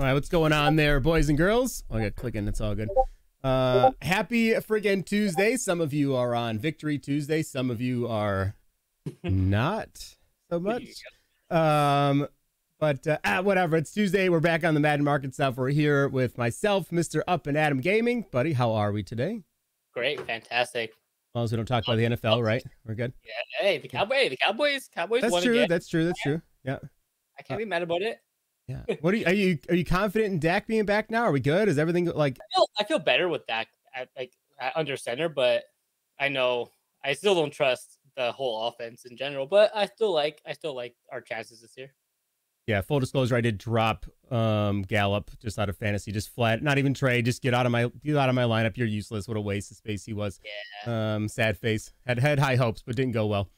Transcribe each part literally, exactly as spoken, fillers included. All right, what's going on there, boys and girls? Oh, I got clicking. It's all good. Uh, happy friggin' Tuesday. Some of you are on Victory Tuesday. Some of you are not so much. Um, but uh, ah, whatever. It's Tuesday. We're back on the Madden Market stuff. We're here with myself, Mister Up and Adam Gaming. Buddy, how are we today? Great. Fantastic. As long as we don't talk about the N F L, right? We're good. Yeah. Hey, the Cowboys. The Cowboys. Cowboys. That's won true. Again. That's true. That's yeah. true. Yeah. I can't uh, be mad about it. Yeah. What are you, are you are you confident in Dak being back now? Are we good? Is everything like? I feel, I feel better with Dak at, like at under center, but I know I still don't trust the whole offense in general. But I still like I still like our chances this year. Yeah. Full disclosure, I did drop um, Gallup just out of fantasy, just flat, not even trade, just get out of my get out of my lineup. You're useless. What a waste of space he was. Yeah. Um, sad face. Had had high hopes, but didn't go well.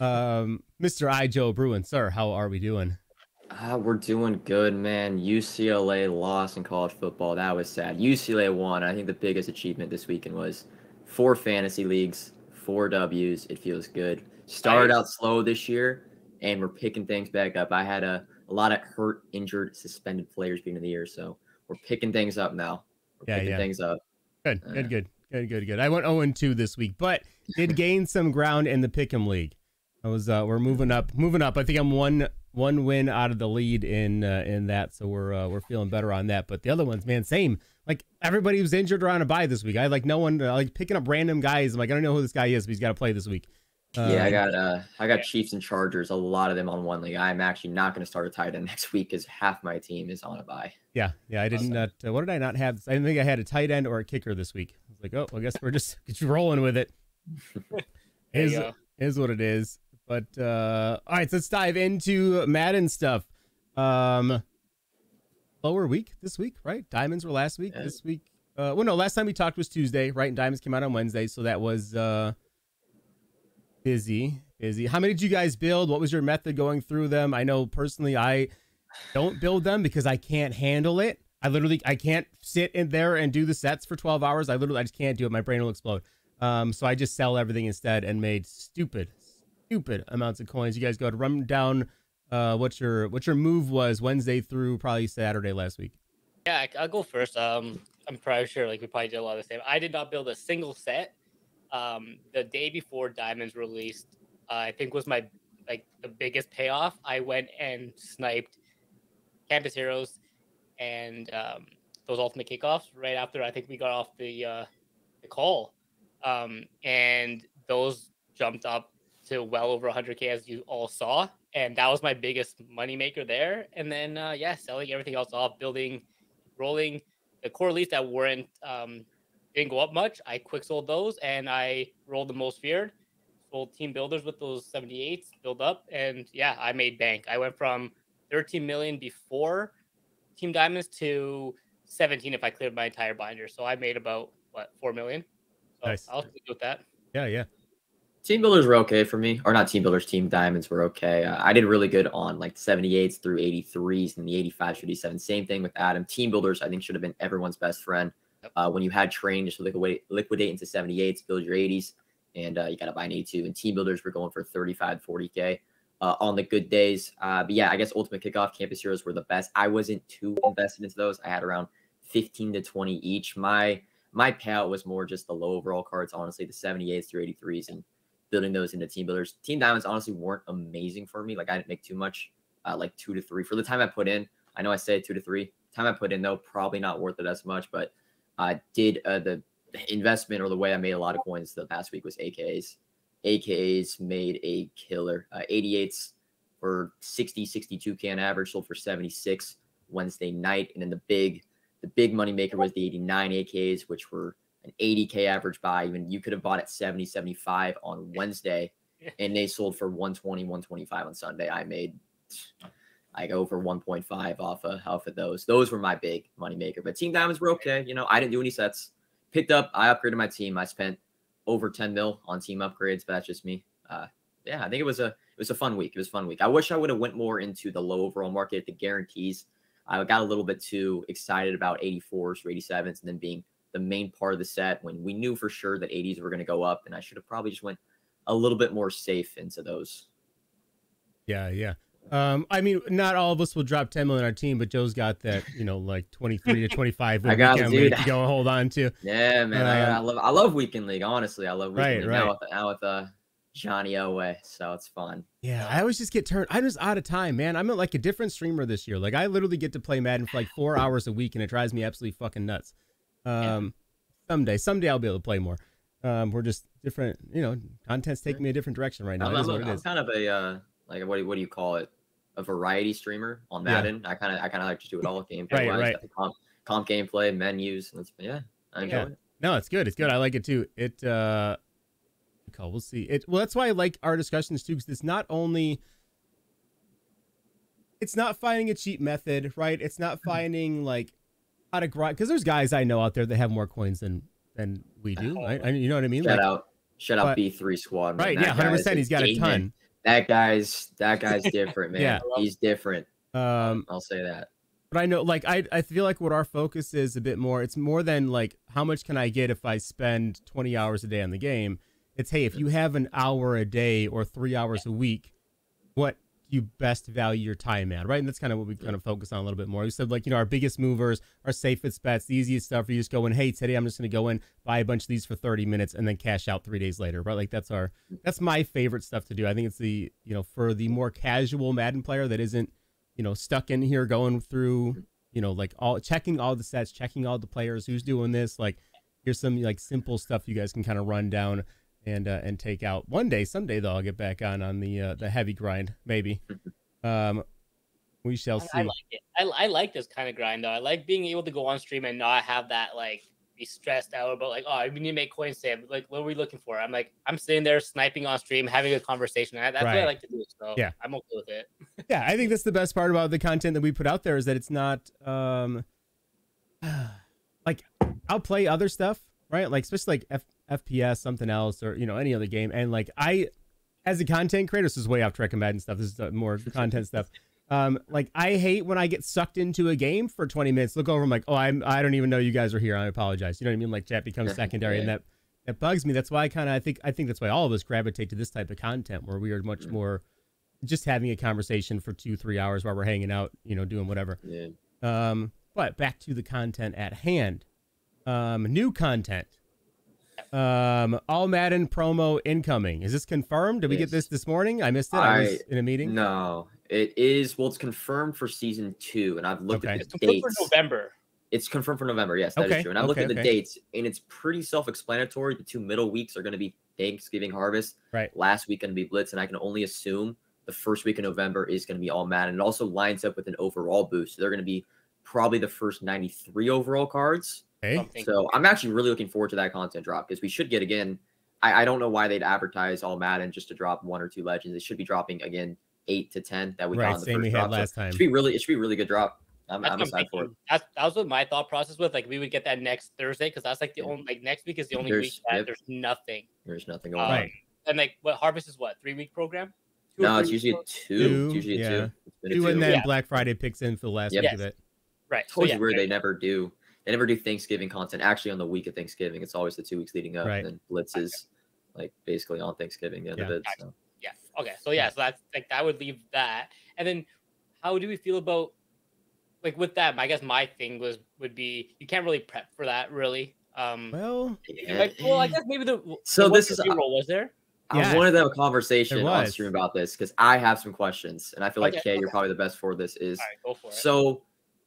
Um, Mister iJoeBruin, sir, how are we doing? Ah, we're doing good, man. U C L A lost in college football. That was sad. U C L A won. I think the biggest achievement this weekend was four fantasy leagues, four W's. It feels good. Started out slow this year, and we're picking things back up. I had a, a lot of hurt, injured, suspended players beginning of the year, so we're picking things up now. We're yeah, picking yeah. things up. Good, uh, good, good, good, good, good. I went oh and two this week, but did gain some ground in the Pick'em League. I was, uh, we're moving up, moving up. I think I'm one... One win out of the lead in uh, in that, so we're uh, we're feeling better on that. But the other ones, man, same. Like everybody was injured or on a bye this week. I like no one uh, like picking up random guys. I'm like, I don't know who this guy is, but he's got to play this week. Um, yeah, I got uh, I got Chiefs and Chargers. A lot of them on one league. I'm actually not going to start a tight end next week because half my team is on a bye. Yeah, yeah. I didn't. Awesome. Not, uh, what did I not have? I didn't think I had a tight end or a kicker this week. I was like, oh, well, I guess we're just rolling with it. is is what it is. But, uh, all right, so let's dive into Madden stuff. Um, lower week this week, right? Diamonds were last week. Yeah. This week, uh, well, no, last time we talked was Tuesday, right? And Diamonds came out on Wednesday, so that was uh, busy, busy. How many did you guys build? What was your method going through them? I know personally I don't build them because I can't handle it. I literally, I can't sit in there and do the sets for twelve hours. I literally, I just can't do it. My brain will explode. Um, so I just sell everything instead and made stupid Stupid amounts of coins. You guys go to run down uh, what your what your move was Wednesday through probably Saturday last week. Yeah, I'll go first. Um, I'm probably sure like we probably did a lot of the same. I did not build a single set. Um, the day before Diamonds released, uh, I think was my like the biggest payoff. I went and sniped Campus Heroes and um, those Ultimate Kickoffs right after I think we got off the uh, the call, um, and those jumped up to well over one hundred K as you all saw, and that was my biggest money maker there. And then uh yeah, selling everything else off, building, rolling the core elites that weren't um didn't go up much. I quick sold those and I rolled the Most Feared, sold Team Builders with those seventy-eights, build up, and yeah, I made bank. I went from thirteen million before Team Diamonds to seventeen if I cleared my entire binder. So I made about what, four million. So nice. I'll stick with that. Yeah, yeah. Team Builders were okay for me, or not Team Builders, Team Diamonds were okay. Uh, I did really good on like seventy-eights through eighty-threes and the eighty-fives, eighty-sevens. Same thing with Adam. Team Builders, I think, should have been everyone's best friend. Uh, when you had train, just liquidate, liquidate into seventy-eights, build your eighties, and uh, you got to buy an eighty-two. And Team Builders were going for thirty-five, forty K uh, on the good days. Uh, but yeah, I guess Ultimate Kickoff, Campus Heroes were the best. I wasn't too invested into those. I had around fifteen to twenty each. My my payout was more just the low overall cards, honestly, the seventy-eights through eighty-threes, and building those into Team Builders. Team Diamonds honestly weren't amazing for me. Like I didn't make too much, uh, like two to three for the time I put in. I know I said two to three. Time I put in though, probably not worth it as much. But I did uh, the investment, or the way I made a lot of coins the past week was A K As. A K As made a killer. Uh, eighty-eights for sixty, sixty-two K on average, sold for seventy-six Wednesday night, and then the big, the big money maker was the eighty-nine A K As, which were an eighty K average buy. Even you could have bought at seventy, seventy-five on Wednesday, and they sold for one twenty, one twenty-five on Sunday. I made like over one point five off of, off of those. Those were my big money maker. But Team Diamonds were okay. You know, I didn't do any sets. Picked up, I upgraded my team. I spent over ten mil on team upgrades, but that's just me. Uh, yeah, I think it was a it was a fun week. It was a fun week. I wish I would have went more into the low overall market, the guarantees. I got a little bit too excited about eighty-fours or eighty-sevens, and then being the main part of the set when we knew for sure that eighties were going to go up, and I should have probably just went a little bit more safe into those. Yeah, yeah. Um, I mean, not all of us will drop ten million on our team, but Joe's got that, you know, like twenty-three to twenty-five. I got it, dude. To go and hold on to. Yeah, man. Uh, I, I love, I love weekend league. Honestly, I love weekend right, league right. now with, now with uh, Johnny Elway, so it's fun. Yeah, I always just get turned. I'm just out of time, man. I'm like a different streamer this year. Like I literally get to play Madden for like four hours a week, and it drives me absolutely fucking nuts. Um, yeah. someday, someday I'll be able to play more. Um, we're just different, you know. Content's taking me a different direction right now. I'm, I'm, what I'm it is. kind of a uh, like what do what do you call it? A variety streamer on Madden. Yeah. I kind of I kind of like to do it all gameplay, right, wise, right. comp, comp gameplay, menus. That's, yeah, I enjoy yeah. it. No, it's good. It's good. I like it too. It. Uh, We'll see it. Well, that's why I like our discussions too, because it's not only, it's not finding a cheap method, right? It's not finding like how to grind, because there's guys I know out there that have more coins than than we do, right? I mean, you know what I mean? Shout like, out, shout out B three squad, man. Right? That yeah, hundred percent. He's got a ton. That guy's that guy's different, man. Yeah. He's different. Um, I'll say that. But I know, like, I I feel like what our focus is a bit more. It's more than like how much can I get if I spend twenty hours a day on the game. It's, hey, if you have an hour a day or three hours a week, what you best value your time at, right? And that's kind of what we kind of focus on a little bit more. We said, like, you know, our biggest movers, our safest bets, the easiest stuff. You just go in, hey, today I'm just going to go in, buy a bunch of these for thirty minutes and then cash out three days later, right? Like, that's our, that's my favorite stuff to do. I think it's the, you know, for the more casual Madden player that isn't, you know, stuck in here going through, you know, like all, checking all the sets, checking all the players, who's doing this. Like, here's some, like, simple stuff you guys can kind of run down and uh, and take out. One day, someday though, I'll get back on on the uh, the heavy grind, maybe. Um, we shall see. I, I like it. I, I like this kind of grind though. I like being able to go on stream and not have that like be stressed out about like, oh, we need to make coins save. Like, what are we looking for? I'm like, I'm sitting there sniping on stream, having a conversation. That's right. What I like to do. So yeah, I'm okay with it. Yeah, I think that's the best part about the content that we put out there is that it's not um, like I'll play other stuff, right? Like especially like F. F P S, something else, or you know, any other game. And like I, as a content creator, this is way off track of Madden stuff. This is more content stuff. Um, like I hate when I get sucked into a game for twenty minutes. Look over, I'm like, oh, I'm I don't even know you guys are here. I apologize. You know what I mean? Like chat becomes secondary, yeah. and that that bugs me. That's why I kind of I think I think that's why all of us gravitate to this type of content where we are much yeah. more just having a conversation for two, three hours while we're hanging out, you know, doing whatever. Yeah. Um, but back to the content at hand. Um, new content. Um, All Madden promo incoming. Is this confirmed? Did we get this this morning? I missed it. I, I was in a meeting. No, it is. Well, it's confirmed for season two, and I've looked okay. at the it's dates. Confirmed for November. It's confirmed for November. Yes, that okay. is true. And I okay, looked at okay. the dates, and it's pretty self-explanatory. The two middle weeks are going to be Thanksgiving Harvest. Right. Last week going to be Blitz, and I can only assume the first week in November is going to be All Madden. It also lines up with an overall boost. So they're going to be probably the first ninety-three overall cards. Okay. So I'm actually really looking forward to that content drop because we should get again. I, I don't know why they'd advertise All Madden just to drop one or two legends. It should be dropping again eight to ten that we right, got on the first drop. Last so time. It should be really, it should be a really good drop. I'm, I'm excited for it. That's, that was what my thought process was. Like we would get that next Thursday because that's like the yeah. only like next week is the only there's, week that yep. there's nothing. There's nothing going um, on. And like what Harvest is what three week program? Two no, it's usually, two. It's usually yeah. a two. It's usually two. And then yeah. Black Friday picks in for the last yep. week of it. Right. It's so, yeah, where they never do. They never do Thanksgiving content. Actually, on the week of Thanksgiving, it's always the two weeks leading up, right. and then Blitz is okay. like basically on Thanksgiving. The end yeah. of it. So. Yeah. Okay. So yeah. So that's like that would leave that. And then, how do we feel about like with that? I guess my thing was would be you can't really prep for that really. Um, well, yeah. like, well, I guess maybe the so the this is role was there. I yeah. wanted to have a conversation on stream about this because I have some questions, and I feel like okay, Kay, okay. you're probably the best for this. Is All right, go for it. So.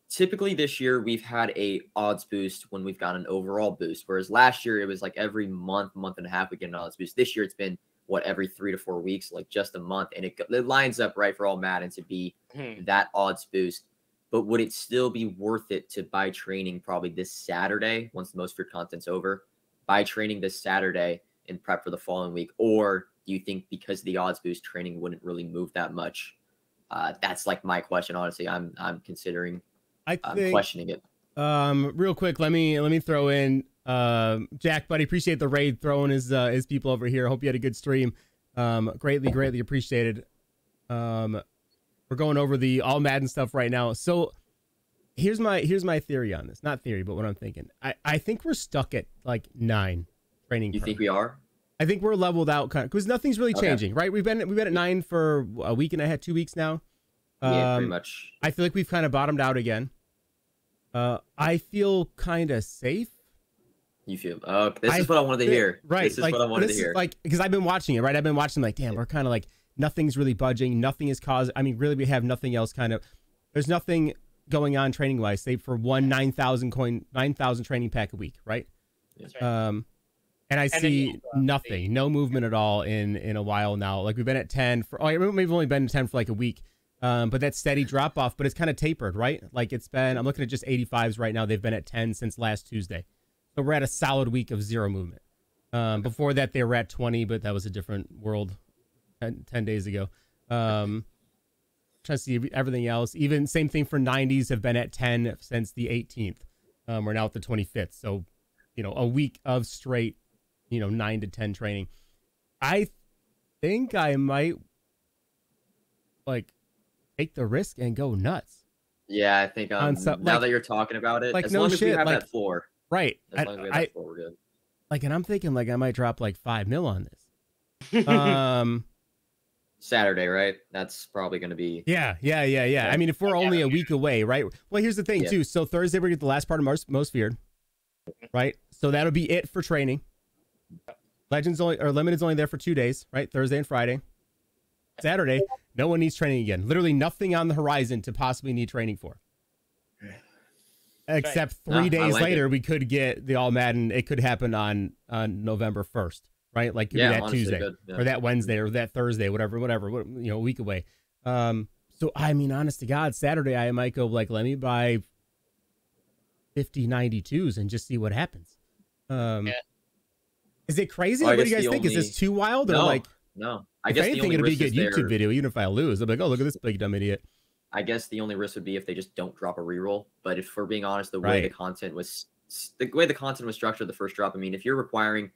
Typically this year we've had a odds boost when we've got an overall boost, whereas last year it was like every month, month and a half we get an odds boost. This year it's been what every three to four weeks, like just a month, and it, it lines up right for All Madden to be hmm. that odds boost. But would it still be worth it to buy training probably this Saturday once the most feared content's over? Buy training this Saturday and prep for the following week, or do you think because of the odds boost training wouldn't really move that much? Uh, that's like my question. Honestly, I'm I'm considering. I think, I'm questioning it. Um, real quick, let me let me throw in uh, Jack, buddy. Appreciate the raid throwing his uh, his people over here. Hope you had a good stream. Um, greatly, greatly appreciated. Um, we're going over the All Madden stuff right now. So here's my here's my theory on this. Not theory, but what I'm thinking. I I think we're stuck at like nine training. You per. think we are? I think we're leveled out because nothing's really okay. changing, right? We've been we've been at nine for a week and a half, two weeks now. Um, yeah, pretty much. I feel like we've kind of bottomed out again. Uh, I feel kind of safe. You feel? Uh, this is I, what I wanted to hear. Right. This is like, what I wanted to hear. Is like, because I've been watching it, right? I've been watching like, damn, yeah. we're kind of like nothing's really budging. Nothing is causing. I mean, really, we have nothing else. Kind of. There's nothing going on training wise, save for one nine thousand coin, nine thousand training pack a week, right? That's right. Um, and I and see you, uh, nothing, no movement at all in in a while now. Like we've been at ten for. Oh, I remember we've only been at ten for like a week. Um, but that steady drop off, but it's kind of tapered, right? Like it's been, I'm looking at just eighty-fives right now. They've been at ten since last Tuesday. So we're at a solid week of zero movement. Um, before that, they were at twenty, but that was a different world ten, ten days ago. Um, trying to see everything else. Even same thing for nineties have been at ten since the eighteenth. Um, we're now at the twenty-fifth. So, you know, a week of straight, you know, nine to ten training. I think I might like... take the risk and go nuts. Yeah, I think um, on some, like, now that you're talking about it, like, as no long shit, as we have like, that floor. Right. As I, long as we have I, that floor, we're good. Like, and I'm thinking, like, I might drop, like, five mil on this. um, Saturday, right? That's probably going to be... Yeah, yeah, yeah, yeah. I mean, if we're only a week away, right? Well, here's the thing, yeah. too. So Thursday, we're going to get the last part of Most, Most Feared, right? So that'll be it for training. Legends only, or Limited's only there for two days, right? Thursday and Friday. Saturday, no one needs training again. Literally nothing on the horizon to possibly need training for. Except three no, days like later, it. we could get the All Madden. It could happen on, on November first, right? Like yeah, that honestly, Tuesday good, yeah. or that Wednesday or that Thursday, whatever, whatever, you know, a week away. Um, so, I mean, honest to God, Saturday, I might go like, let me buy fifty ninety-twos and just see what happens. Um, yeah. Is it crazy? Well, what do you guys think? Only... Is this too wild or no, like? No. I if guess anything, the only it'll be a good YouTube there, video, even if I lose. I'll be like, oh, look at this big dumb idiot. I guess the only risk would be if they just don't drop a reroll. But if we're being honest, the way right. the content was the way the content was structured, the first drop, I mean, if you're requiring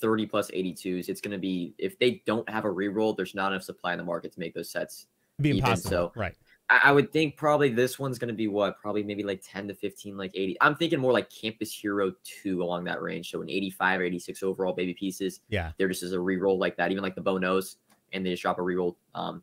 thirty plus eighty-twos, it's going to be, if they don't have a reroll, there's not enough supply in the market to make those sets. It'd be even. impossible. So right. I, I would think probably this one's going to be what? Probably maybe like ten to fifteen, like eighty. I'm thinking more like Campus Hero two along that range. So an eighty-five, eighty-six overall baby pieces. Yeah. There just is a reroll like that, even like the Bonos. And they just drop a reroll. Um,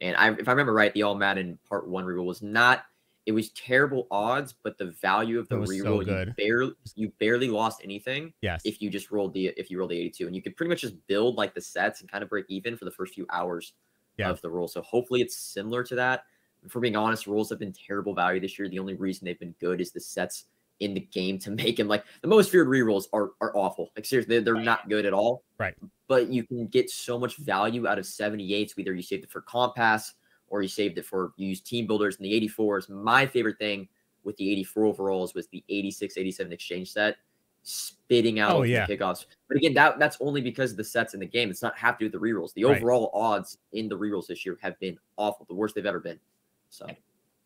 and I, if I remember right, the All Madden Part One reroll was not. It was terrible odds, but the value of the reroll, so you barely you barely lost anything. Yes. If you just rolled the if you rolled the eighty-two, and you could pretty much just build like the sets and kind of break even for the first few hours yeah. of the roll. So hopefully it's similar to that. For being honest, rolls have been terrible value this year. The only reason they've been good is the sets in the game to make them like the Most Feared rerolls are are awful. Like seriously, they're, they're not good at all. Right. But you can get so much value out of seventy-eights. Either you saved it for comp pass or you saved it for you use team builders and the eighty-fours. My favorite thing with the eighty-four overalls was the eighty-six, eighty-seven exchange set spitting out oh, yeah. the kickoffs. But again, that that's only because of the sets in the game. It's not have to do with the rerolls. The right. overall odds in the rerolls this year have been awful, the worst they've ever been. So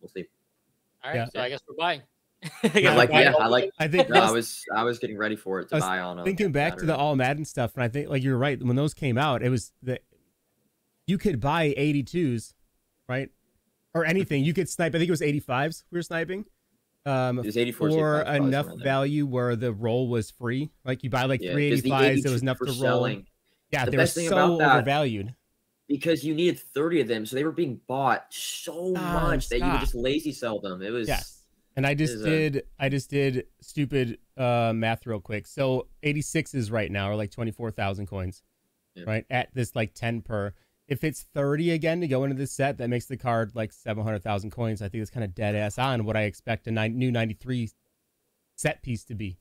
we'll see. All right. Yeah. So I guess we're buying. I like, yeah, I like. I think no, I was, I was getting ready for it to buy on. Thinking back Saturday. to the All Madden stuff, and I think like you're right. When those came out, it was that you could buy eighty-twos, right, or anything. You could snipe. I think it was eighty-fives. We were sniping. Um, it was eighty-fours for enough value where the roll was free. Like you buy like yeah, three eighty-fives, it was enough to roll. Yeah, the they were so that, overvalued. Because you needed thirty of them, so they were being bought so oh, much stop. that you would just lazy sell them. It was. Yes. And I just did, I just did stupid uh, math real quick. So eighty-sixes right now are like twenty-four thousand coins, yeah. right? At this like ten per. If it's thirty again to go into this set, that makes the card like seven hundred thousand coins. I think it's kind of dead ass on what I expect a new ninety-three set piece to be.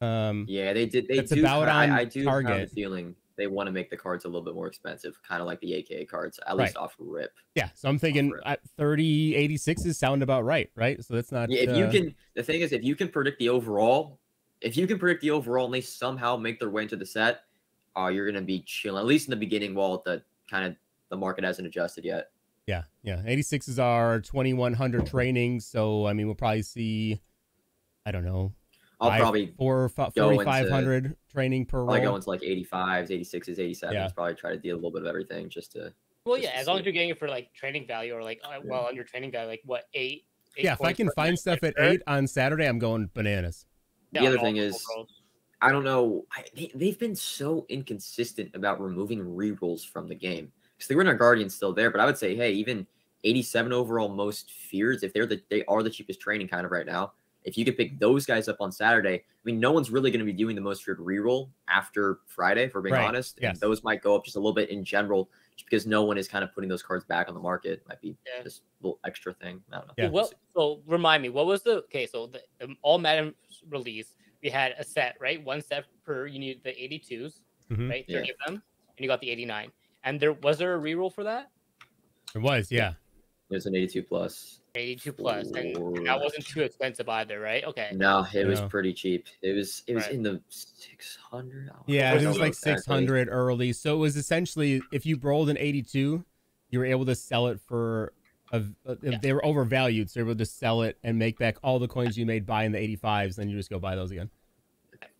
Um, yeah, they did. They that's do, about I, on I do target. have a feeling they want to make the cards a little bit more expensive, kind of like the A K A cards, at right. least off rip. Yeah, so I'm thinking thirty eighty-sixes sound about right, right? So that's not. Yeah, if uh... you can, the thing is, if you can predict the overall, if you can predict the overall, and they somehow make their way into the set, uh, you're gonna be chilling at least in the beginning while the kind of the market hasn't adjusted yet. Yeah, yeah. eighty-sixes are twenty-one hundred trainings, so I mean, we'll probably see. I don't know. I'll five, probably four forty-five hundred training per roll. I go into like eighty-fives, eighty-sixes, eighty-sevens. Yeah. Probably try to deal a little bit of everything just to. Well, just yeah, to as see. long as you're getting it for like training value or like yeah. well under training value, like what eight. eight yeah, if I can find stuff at eight on Saturday, I'm going bananas. The yeah, other thing is, rolls. I don't know. I, they, they've been so inconsistent about removing rerolls from the game because the Winter Guardian's still there, but I would say, hey, even eighty-seven overall Most Feareds, if they're the, they are the cheapest training kind of right now. If you could pick those guys up on Saturday, I mean, no one's really going to be doing the Most Feared reroll after Friday, if we're being right. honest. Yes. And those might go up just a little bit in general, just because no one is kind of putting those cards back on the market. It might be yeah. just a little extra thing. I don't know. Yeah. Well, so remind me, what was the okay? So the um, All Madden release, we had a set, right? One set per. You needed the eighty-twos, mm-hmm. right? thirty yeah. of them, and you got the eighty-nine. And there was there a reroll for that? It was, yeah. There's an eighty-two plus. eighty-two plus, and, and that wasn't too expensive either, right? Okay. No, it no. was pretty cheap. It was it was right. in the six hundred. Yeah, it was like six hundred early. So it was essentially, if you rolled an eighty-two, you were able to sell it for a, a, yeah. they were overvalued, so you were able to sell it and make back all the coins you made buying the eighty-fives, then you just go buy those again.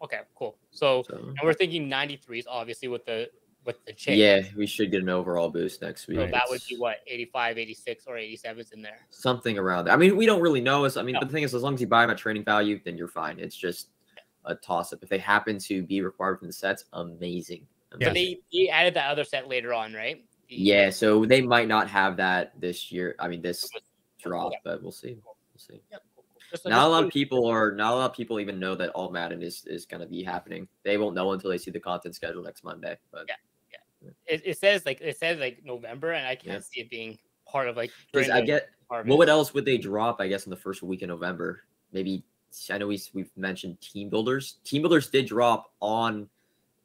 Okay, cool. So, so and we're thinking ninety-threes, obviously, with the with the change. Yeah, we should get an overall boost next week. So that would be what, eighty-five, eighty-six, or eighty-sevens in there. Something around that. I mean, we don't really know. I mean, no. but the thing is, as long as you buy them at trading value, then you're fine. It's just a toss-up. If they happen to be required from the sets, amazing. amazing. So they, they added that other set later on, right? The, yeah, so they might not have that this year. I mean, this drop, yeah. but we'll see. We'll see. Yep. Just not a lot of people are not a lot of people even know that All Madden is, is going to be happening. They won't know until they see the content schedule next Monday. But yeah. It, it says like it says like November, and I can't yeah. see it being part of like. I get department. What else would they drop? I guess in the first week of November, maybe. I know we we've mentioned Team Builders. Team Builders did drop on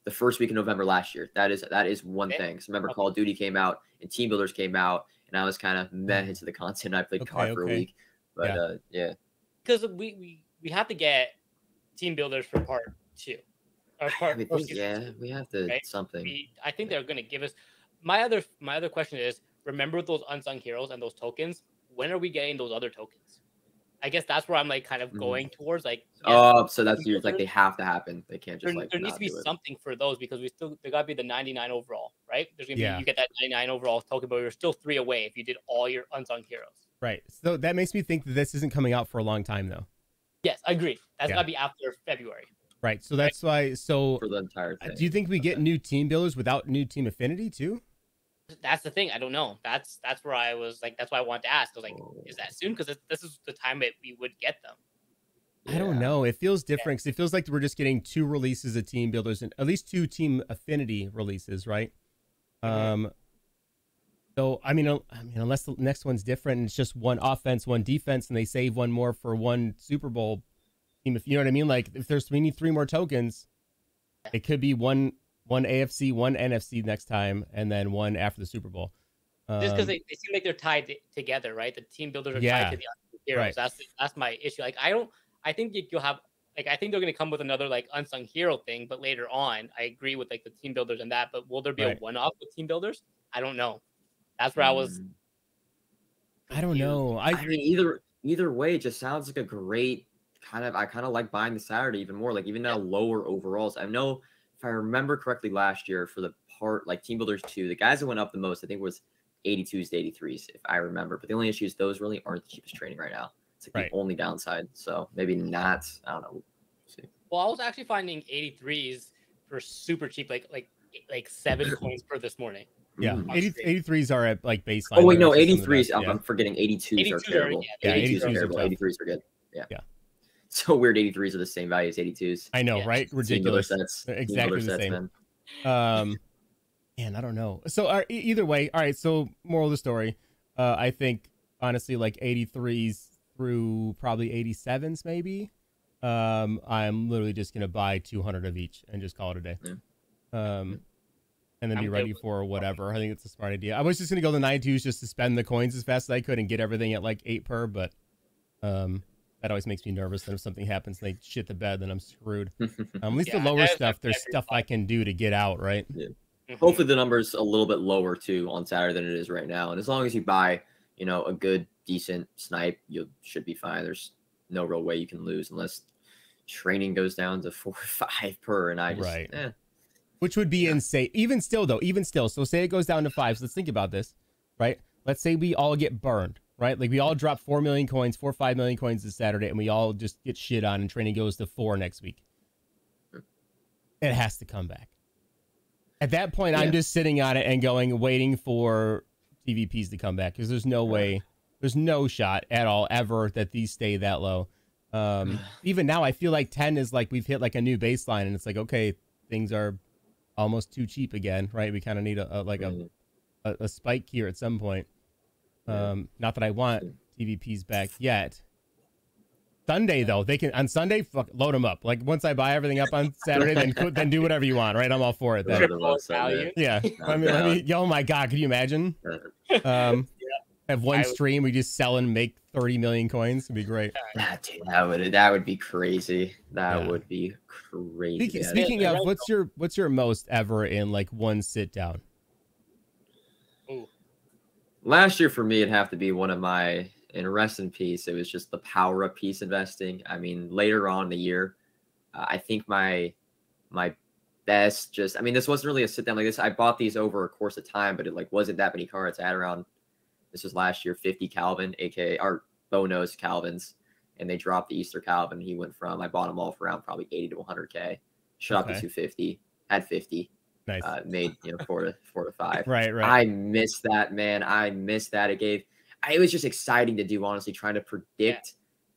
the first week of November last year. That is that is one okay. thing. Because remember, okay. Call of Duty came out and Team Builders came out, and I was kind of meh into the content. I played okay, C O D for okay. a week, but yeah. uh yeah, because we, we we have to get Team Builders for part two. Part, I mean, think, yeah, we have to right? something. We, I think they're going to give us. My other, my other question is: remember those unsung heroes and those tokens? When are we getting those other tokens? I guess that's where I'm like kind of going mm-hmm. towards. Like, yeah, oh, so that's you're like they have to happen. They can't just there, like there needs to be something for those because we still they got to be the ninety-nine overall, right? There's gonna yeah. be you get that ninety-nine overall token, but you're still three away if you did all your unsung heroes. Right. So that makes me think that this isn't coming out for a long time, though. Yes, I agree. That's yeah. got to be after February. Right, so that's right. why. So, for the entire thing. Do you think we okay. get new team builders without new team affinity too? That's the thing. I don't know. That's that's where I was like. That's why I wanted to ask. I was like, oh. is that soon? Because this is the time that we would get them. I yeah. don't know. It feels different. Yeah. Cause it feels like we're just getting two releases of team builders and at least two team affinity releases, right? Mm-hmm. Um. So I mean, I mean, unless the next one's different, and it's just one offense, one defense, and they save one more for one Super Bowl. If you know what I mean, like if there's we need three more tokens, it could be one one A F C, one N F C next time, and then one after the Super Bowl. Um, Just because they, they seem like they're tied to, together, right? The team builders are yeah, tied to the unsung heroes. Right. That's that's my issue. Like I don't, I think you'll have like I think they're going to come with another like unsung hero thing, but later on, I agree with like the team builders and that. But will there be right. a one off with team builders? I don't know. That's where mm. I was. I don't know. I, I mean, either either way, it just sounds like a great. Kind of, I kind of like buying the Saturday even more. Like even now, lower overalls. I know if I remember correctly, last year for the part like Team Builders two, the guys that went up the most, I think was eighty-twos to eighty-threes, if I remember. But the only issue is those really aren't the cheapest training right now. It's like right. the only downside. So maybe not. I don't know. We'll, see. well, I was actually finding eighty-threes for super cheap, like like like seven coins per this morning. Yeah, eighty-threes are at like baseline. Oh wait, no, eighty-threes. I'm, yeah. I'm forgetting. eighty-twos, eighty-twos are terrible. Yeah, eighty-twos are terrible. eighty-threes are good. Yeah. Yeah. So weird. eighty-threes are the same value as eighty-twos. I know, yeah. right? Ridiculous. Sets, exactly the sets, same. Man. Um, and I don't know. So uh, either way, all right. So moral of the story, uh, I think honestly, like eighty-threes through probably eighty-sevens, maybe. Um, I'm literally just gonna buy two hundred of each and just call it a day. Yeah. Um, and then I'm be ready for whatever. I think it's a smart idea. I was just gonna go the ninety-twos just to spend the coins as fast as I could and get everything at like eight per, but um. That always makes me nervous that if something happens and they shit the bed, then I'm screwed. Um, at least yeah, the lower stuff, there's stuff I can do to get out, right? Yeah. Mm-hmm. Hopefully the number's a little bit lower, too, on Saturday than it is right now. And as long as you buy, you know, a good, decent snipe, you should be fine. There's no real way you can lose unless training goes down to four or five per, and I just, right. eh. Which would be yeah. insane. Even still, though, even still. So say it goes down to five. So let's think about this, right? Let's say we all get burned. Right? Like we all drop four million coins, four or five million coins this Saturday, and we all just get shit on and training goes to four next week. It has to come back. At that point, yeah. I'm just sitting on it and going, waiting for T V Ps to come back because there's no way, there's no shot at all ever that these stay that low. Um, even now, I feel like ten is like we've hit like a new baseline, and it's like, okay, things are almost too cheap again, right? We kind of need a, a like a, a a spike here at some point. Um, not that I want T V Ps back yet. Sunday though, they can on Sunday fuck, load them up. Like once I buy everything up on Saturday, then then do whatever you want, right? I'm all for it. Then. Yeah. I mean, I mean, oh my god, could you imagine? Um, have one stream we just sell and make thirty million coins. It'd be great. That, dude, that would that would be crazy. That yeah. would be crazy. Speaking, speaking of, what's your what's your most ever in like one sit down? Ooh. Last year for me, it'd have to be one of my. And rest in peace, it was just the power of piece investing. I mean, later on in the year, uh, I think my my best just, I mean, this wasn't really a sit down like this. I bought these over a course of time, but it like wasn't that many cards. I had around, this was last year, fifty Calvin, A K A our Bono's Calvins, and they dropped the Easter Calvin. He went from, I bought them all for around probably eighty to one hundred K, shot okay. up to two fifty, had fifty. Nice. Uh, made, you know, four to, four to five. Right, right. I missed that, man. I missed that. It gave... It was just exciting to do, honestly, trying to predict yeah.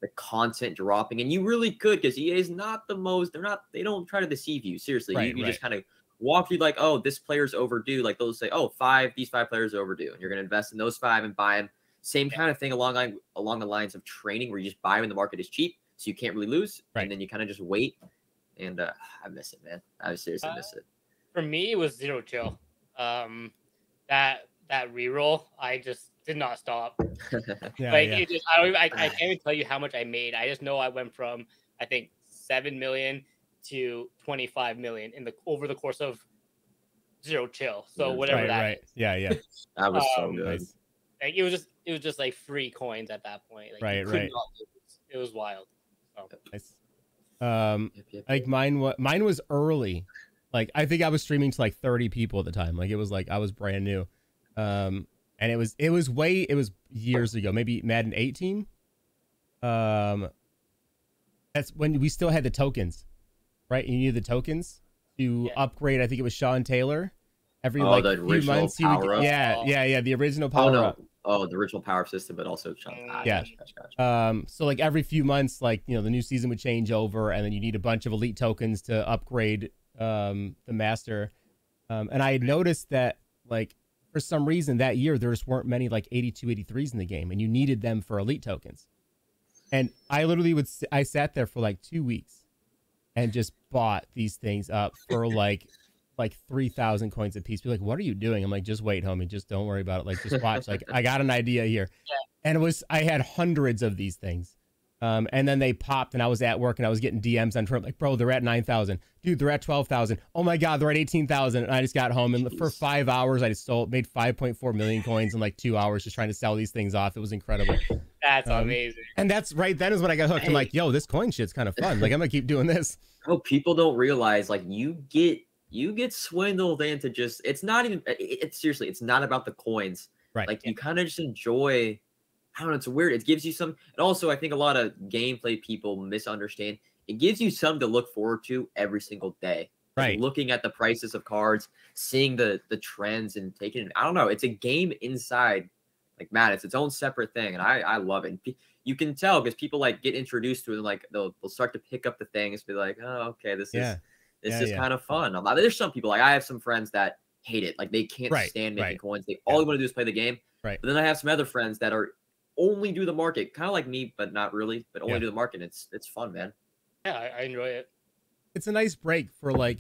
the content dropping. And you really could, because E A is not the most, they're not, they don't try to deceive you. Seriously, right, you, you right. just kind of walk through like, oh, this player's overdue. Like they'll say, oh, five, these five players are overdue. And you're going to invest in those five and buy them. Same yeah. kind of thing along, like, along the lines of training where you just buy when the market is cheap. So you can't really lose. Right. And then you kind of just wait. And uh, I miss it, man. I seriously uh, miss it. For me, it was zero chill. Um, that, that reroll, I just, did not stop. yeah, like yeah. It just, I, don't, I, I can't even tell you how much I made. I just know I went from I think seven million to twenty-five million in the over the course of zero chill. So whatever right, that right. is. Yeah, yeah. That was um, so good. Like it was just it was just like free coins at that point. Like, right, right. Not, it, was, it was wild. So. Nice. Um, yep, yep, yep. Like mine was mine was early. Like I think I was streaming to like thirty people at the time. Like it was like I was brand new. Um. And it was it was way it was years ago, maybe Madden eighteen. Um, that's when we still had the tokens, right? You needed the tokens to yeah. upgrade. I think it was Sean Taylor. Every oh, like few months, he would, yeah, yeah, yeah. The original power. Oh, no. up. oh the original power system, but also Sean. Ah, yeah. Gosh, gosh, gosh. Um, so like every few months, like you know, the new season would change over, and then you need a bunch of elite tokens to upgrade um the master. Um, and I had noticed that like. For some reason that year there just weren't many like eighty-two eighty-threes in the game and you needed them for elite tokens. And I literally would I sat there for like two weeks and just bought these things up for like like three thousand coins a piece. Be like, what are you doing? I'm like, just wait, homie, just don't worry about it. Like just watch. Like I got an idea here. Yeah. And it was I had hundreds of these things. Um, and then they popped and I was at work and I was getting D Ms on Twitter like, bro, they're at nine thousand. Dude, they're at twelve thousand. Oh my God, they're at eighteen thousand. And I just got home and Jeez. for five hours, I just sold, made five point four million coins in like two hours just trying to sell these things off. It was incredible. That's um, amazing. And that's right then is when I got hooked. Hey. I'm like, yo, this coin shit's kind of fun. Like, I'm gonna keep doing this. Oh, people don't realize like you get, you get swindled into just, it's not even, it's it, seriously, it's not about the coins. Right. Like yeah. you kind of just enjoy I don't know, it's weird. It gives you some, and also I think a lot of gameplay people misunderstand. It gives you some to look forward to every single day. Right. Like looking at the prices of cards, seeing the the trends and taking it. I don't know. It's a game inside, like man, it's its own separate thing. And I, I love it. And you can tell because people like get introduced to it and like they'll, they'll start to pick up the things, be like, oh, okay, this yeah. is this yeah, is yeah. kind of fun. A lot, there's some people like I have some friends that hate it. Like they can't right. stand making right. coins. They all yeah. they want to do is play the game. Right. But then I have some other friends that are only do the market, kind of like me, but not really, but only yeah. do the market. It's it's fun, man. Yeah, I, I enjoy it. It's a nice break for like,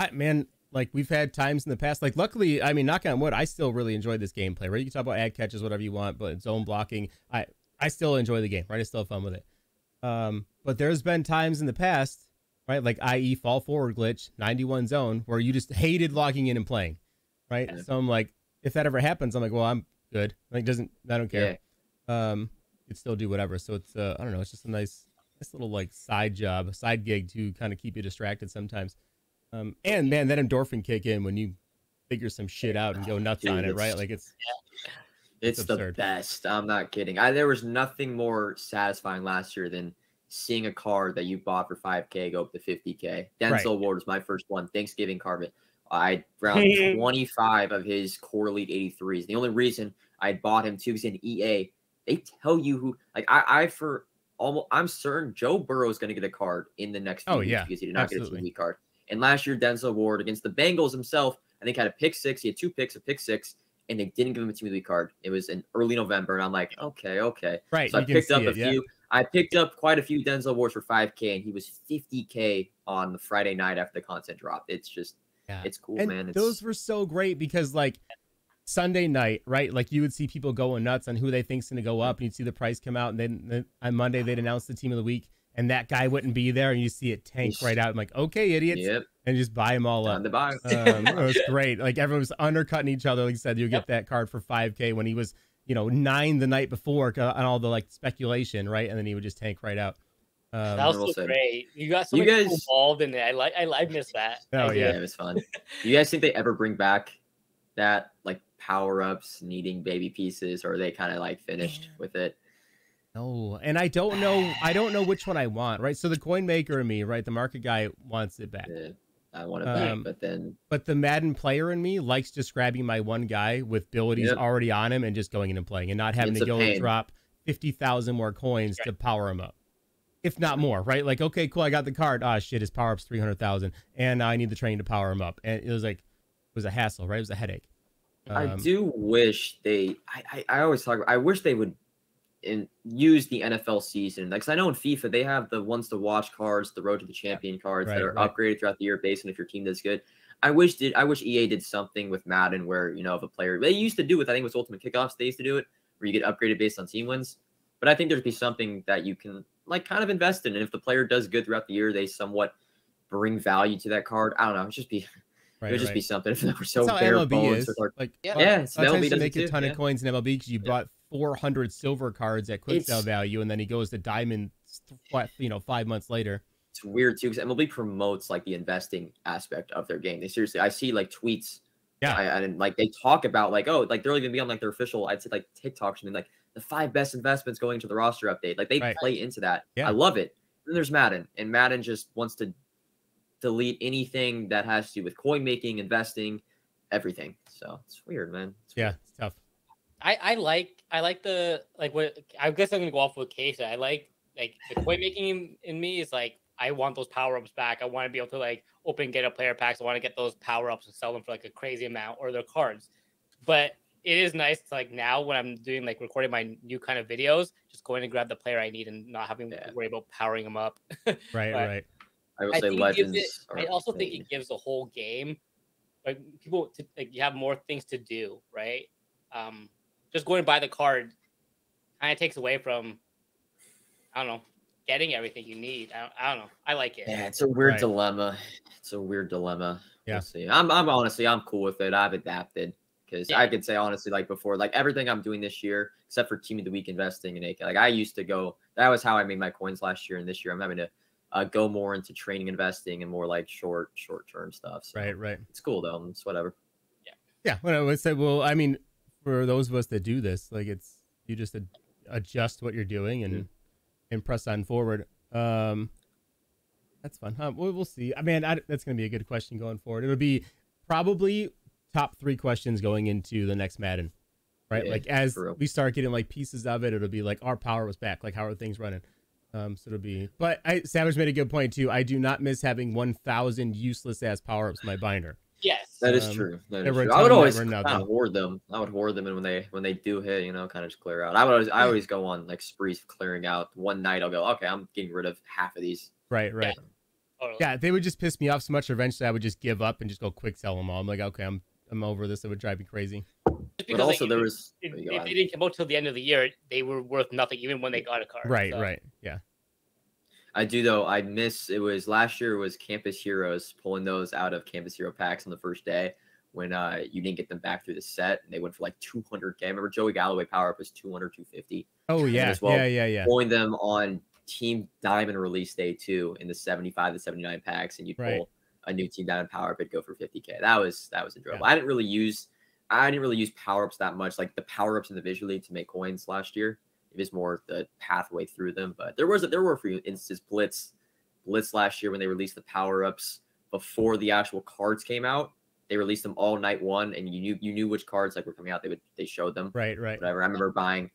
I, man, like we've had times in the past, like luckily, I mean, knock on wood, I still really enjoy this gameplay, right? You can talk about ad catches, whatever you want, but zone blocking, I, I still enjoy the game, right? I still have fun with it. Um, but there's been times in the past, right? Like that is fall forward glitch, ninety-one zone, where you just hated logging in and playing, right? Yeah. So I'm like, if that ever happens, I'm like, well, I'm good. Like doesn't I don't care. Yeah. Um, you still do whatever. So it's uh, I don't know. It's just a nice, nice little like side job, side gig to kind of keep you distracted sometimes. Um, and man, that endorphin kick in when you figure some shit out and go nuts Dude, on it, right? Like it's it's, it's the best. I'm not kidding. I there was nothing more satisfying last year than seeing a card that you bought for five K go up to fifty K. Denzel right. Ward was my first one. Thanksgiving card. I round twenty-five of his core elite eighty-threes. The only reason I bought him too is in E A. They tell you who, like I, I for almost, I'm certain Joe Burrow is going to get a card in the next. Few oh weeks yeah, because he did not absolutely. get a two-week card. And last year, Denzel Ward against the Bengals himself, I think had a pick six. He had two picks, a pick six, and they didn't give him a two-week card. It was in early November, and I'm like, okay, okay. Right. So I picked up it, a yeah. few. I picked up quite a few Denzel Wards for five K, and he was fifty K on the Friday night after the content dropped. It's just, yeah. it's cool, and man. It's... Those were so great because, like, Sunday night, right? Like, you would see people going nuts on who they think's going to go up, and you'd see the price come out, and then on Monday they'd announce the team of the week, and that guy wouldn't be there, and you see it tank right out. I'm like, okay, idiots, yep. and just buy them all Time up. To buy. um, it was great. Like, everyone was undercutting each other. Like you said, you get yep. that card for five K when he was, you know, nine the night before on all the like speculation, right? And then he would just tank right out. Um, that was so great. You got so you guys involved in it. I like, I like miss that. Oh yeah. yeah, it was fun. You guys think they ever bring back that like power ups, needing baby pieces, or are they kind of like finished with it? No, and I don't know. I don't know which one I want. Right, so the coin maker in me, right, the market guy wants it back. Yeah. I want to um, back, but then... But the Madden player in me likes just grabbing my one guy with abilities yep. already on him and just going in and playing and not having it's to go pain. and drop fifty thousand more coins right. to power him up. If not more, right? Like, okay, cool, I got the card. Ah, oh, shit, his power-up's three hundred thousand, and I need the train to power him up. And it was like, it was a hassle, right? It was a headache. Um, I do wish they... I, I, I always talk about... I wish they would in, use the N F L season, because like, I know in FIFA they have the ones to watch cards, the road to the champion cards right, that are right. upgraded throughout the year based on if your team does good. I wish did I wish E A did something with Madden where, you know, if a player they used to do with, I think it was Ultimate Kickoffs, they used to do it where you get upgraded based on team wins. But I think there'd be something that you can like kind of invest in, and if the player does good throughout the year, they somewhat bring value to that card. I don't know, it'd just be right, it would just right. be something if we're so bare bones with our, like yeah, yeah it's M L B does make it a ton yeah. of coins in M L B because you yeah. bought four hundred silver cards at quick it's, sell value, and then he goes to diamond, you know, five months later. It's weird too because M L B promotes like the investing aspect of their game. They seriously, I see like tweets, yeah, I, I didn't like they talk about like oh, like they're even be on like their official, I'd say like TikTok or something like the five best investments going to the roster update. Like they right. play into that. Yeah. I love it. And there's Madden, and Madden just wants to delete anything that has to do with coin making, investing, everything. So it's weird, man. It's yeah, weird. It's tough. I, I like I like the like what I guess I'm gonna go off with Keisha. I like like the coin making in, in me is like I want those power ups back. I want to be able to like open get a player packs. I want to get those power ups and sell them for like a crazy amount or their cards. But it is nice to, like now when I'm doing like recording my new kind of videos, just going to grab the player I need and not having yeah. to worry about powering them up. right, right. I would I say legends. It, I also think it gives the whole game like people to, like you have more things to do, right? Um. Just going by the card kind of takes away from, I don't know, getting everything you need. I don't, I don't know. I like it. Yeah, it's a weird right. dilemma. It's a weird dilemma. Yeah. We'll see. I'm, I'm honestly, I'm cool with it. I've adapted because yeah. I could say honestly, like before, like everything I'm doing this year, except for team of the week investing in A K. Like I used to go, that was how I made my coins last year. And this year I'm having to uh, go more into training, investing, and more like short, short-term stuff. So right, right. It's cool though. It's whatever. Yeah. Yeah. Well, I would say, well, I mean, for those of us that do this, like it's you just ad adjust what you're doing and mm-hmm. and press on forward. Um, that's fun, huh? We'll, we'll see. I mean, I, that's going to be a good question going forward. It'll be probably top three questions going into the next Madden, right? Yeah, like as we start getting like pieces of it, it'll be like our power was back. Like how are things running? Um, so it'll be. But I, Savage made a good point too. I do not miss having one thousand useless ass power ups in my binder. Yes, that is um, true. That is true. I would always kind of hoard them. I would hoard them, and when they when they do hit, you know, kind of just clear out. I would always, I always go on like sprees of clearing out. One night I'll go, okay, I'm getting rid of half of these. Right, right. Yeah, totally. Yeah, they would just piss me off so much. Eventually, I would just give up and just go quick sell them all. I'm like, okay, I'm I'm over this. It would drive me crazy. Just because, but also like, there was if, if, if they didn't come out till the end of the year, they were worth nothing even when they got a card. Right, so. right, yeah. I do though. I miss it was last year was Campus Heroes pulling those out of Campus Hero packs on the first day when uh you didn't get them back through the set and they went for like two hundred K. I remember Joey Galloway power up was two hundred, two fifty. Oh yeah, as well, yeah, yeah, yeah. Pulling them on Team Diamond release day too in the seventy-five to seventy-nine packs, and you'd right. pull a new Team Diamond power up and go for fifty K. That was that was enjoyable. Yeah. I didn't really use I didn't really use power ups that much. Like the power ups in the Visual League to make coins last year. It was more the pathway through them, but there was a, there were a few instances. Blitz, Blitz last year when they released the power ups before the actual cards came out, they released them all night one, and you knew you knew which cards like were coming out. They would they showed them. Right, right. Whatever. I remember buying.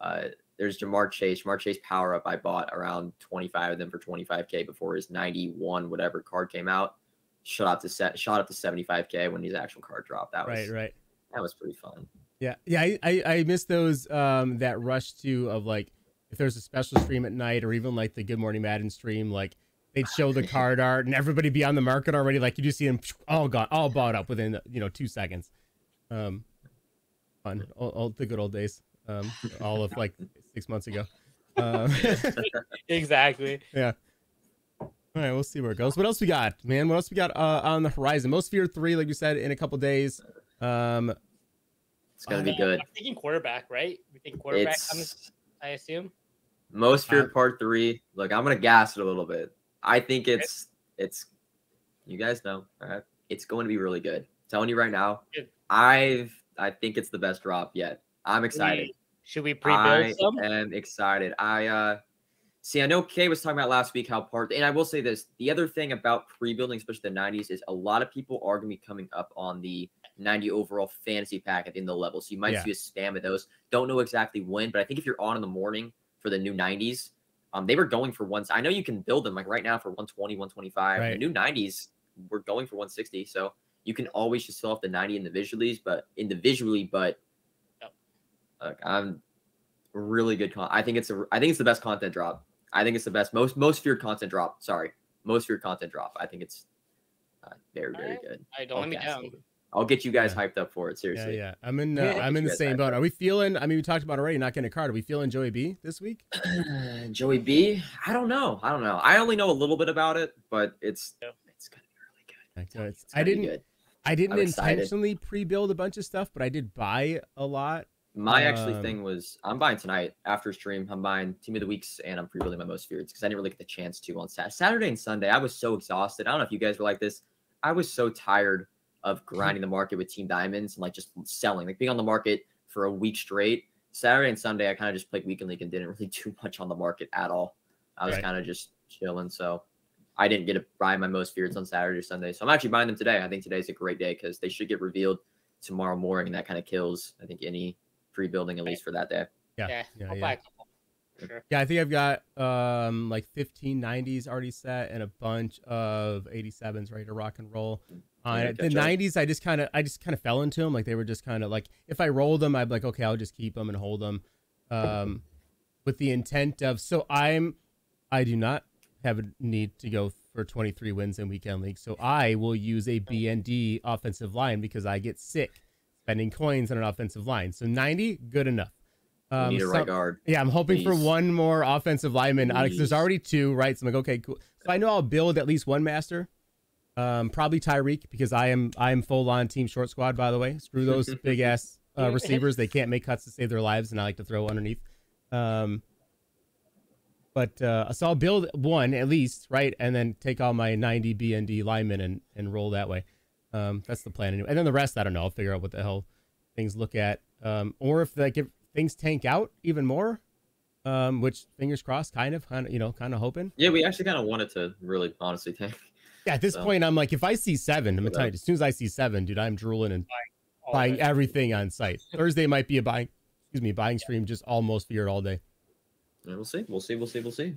Uh, there's Jamar Chase. Jamar Chase power up. I bought around twenty-five of them for twenty-five K before his ninety-one whatever card came out. Shot up to set. Shot up to seventy-five K when his actual card dropped. That was right, right. That was pretty fun. Yeah, yeah. I I, I miss those. Um, that rush to of like if there's a special stream at night or even like the Good Morning Madden stream, like. They'd show the card art and everybody be on the market already. Like you just see them all gone, all bought up within, you know, two seconds. Um, fun, all, all the good old days. Um, all of like six months ago. Um, exactly. Yeah. All right. We'll see where it goes. What else we got, man? What else we got uh, on the horizon? Most Feared three, like you said, in a couple days. Um, it's going to be good. I'm thinking quarterback, right? We're thinking quarterback, I'm, I assume. Most Feared part three. Look, I'm going to gas it a little bit. I think it's it's you guys know, all right. It's going to be really good. I'm telling you right now. I've I think it's the best drop yet. I'm excited. Should we, we pre-build some? I am excited. I uh see I know Kay was talking about last week how part and I will say this, the other thing about pre-building, especially the nineties, is a lot of people are gonna be coming up on the ninety overall fantasy pack in the level. So you might yeah. see a spam of those. Don't know exactly when, but I think if you're on in the morning for the new nineties. Um, they were going for ones. I know you can build them like right now for one twenty, one twenty-five. Right. The new nineties were going for one sixty. So you can always just sell off the ninety individually, but individually, but yep. Look, I'm really good. Con I think it's a, I think it's the best content drop. I think it's the best, most, most feared content drop. Sorry. Most feared content drop. I think it's uh, very, very right. good. I don't let me down. I'll get you guys yeah. hyped up for it. Seriously. Yeah. yeah. I'm in, uh, yeah, I'm in the same boat. Are we feeling, I mean, we talked about already not getting a card. Are we feeling Joey B this week? Uh, Joey B? I don't know. I don't know. I only know a little bit about it, but it's, yeah. it's going to be really good. Okay. It's, it's I, didn't, be good. I didn't, I didn't intentionally pre-build a bunch of stuff, but I did buy a lot. My um, actually thing was I'm buying tonight after stream. I'm buying Team of the Weeks and I'm pre-building my Most Feareds because I didn't really get the chance to on Saturday. Saturday and Sunday. I was so exhausted. I don't know if you guys were like this. I was so tired of grinding the market with Team Diamonds and like just selling, like being on the market for a week straight. Saturday and Sunday, I kind of just played weekend league and didn't really do much on the market at all. I was right. kind of just chilling. So I didn't get to buy my Most Feareds on Saturday or Sunday. So I'm actually buying them today. I think today's a great day because they should get revealed tomorrow morning. And that kind of kills, I think, any pre-building, at least for that day. Yeah. yeah. yeah I'll yeah. buy a couple. For sure. Yeah. I think I've got um, like fifteen nineties already set and a bunch of eighty-sevens ready to rock and roll. Uh, the nineties, I just kind of, I just kind of fell into them. Like they were just kind of like, if I rolled them, I'd be like, okay, I'll just keep them and hold them, um, with the intent of. So I'm, I do not have a need to go for twenty-three wins in weekend league. So I will use a B and D offensive line because I get sick spending coins on an offensive line. So ninety, good enough. Um, need a right guard. Yeah, I'm hoping Please. for one more offensive lineman. Please. There's already two, right? So I'm like, okay, cool. So I know I'll build at least one master. Um, probably Tyreek because I am I am full on team short squad, by the way. Screw those big ass uh, receivers. They can't make cuts to save their lives, and I like to throw underneath. Um, but uh, so I'll build one at least, right, and then take all my ninety B and D linemen and and roll that way. Um, that's the plan anyway. And then the rest, I don't know. I'll figure out what the hell things look at, um, or if like if things tank out even more. Um, which fingers crossed, kind of, kind of, you know, kind of hoping. Yeah, we actually kind of wanted to really honestly tank. Yeah, at this so, point, I'm like, if I see seven, I'm gonna tell you, as soon as I see seven, dude, I'm drooling and buying, buying everything on site. Thursday might be a buying, excuse me, buying yeah. stream, just almost feared all day. Yeah, we'll see, we'll see, we'll see, we'll see.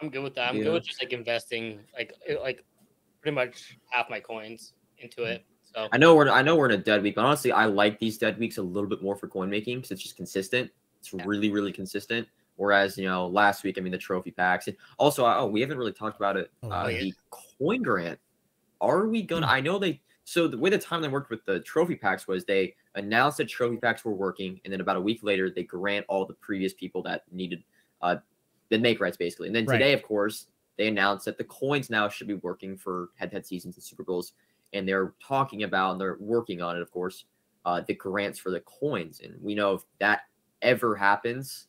I'm good with that. I'm yeah. good with just like investing, like, like pretty much half my coins into it. So I know we're, I know we're in a dead week, but honestly, I like these dead weeks a little bit more for coin making because it's just consistent. It's yeah. really, really consistent. Whereas, you know, last week, I mean, the trophy packs. And also, oh, we haven't really talked about it. Oh, uh, the coin grant. Are we going to? I know they. So the way the timeline worked with the trophy packs was they announced that trophy packs were working. And then about a week later, they grant all the previous people that needed uh, the make rights, basically. And then right. today, of course, they announced that the coins now should be working for head-to-head seasons and Super Bowls. And they're talking about, and they're working on it, of course, uh, the grants for the coins. And we know if that ever happens,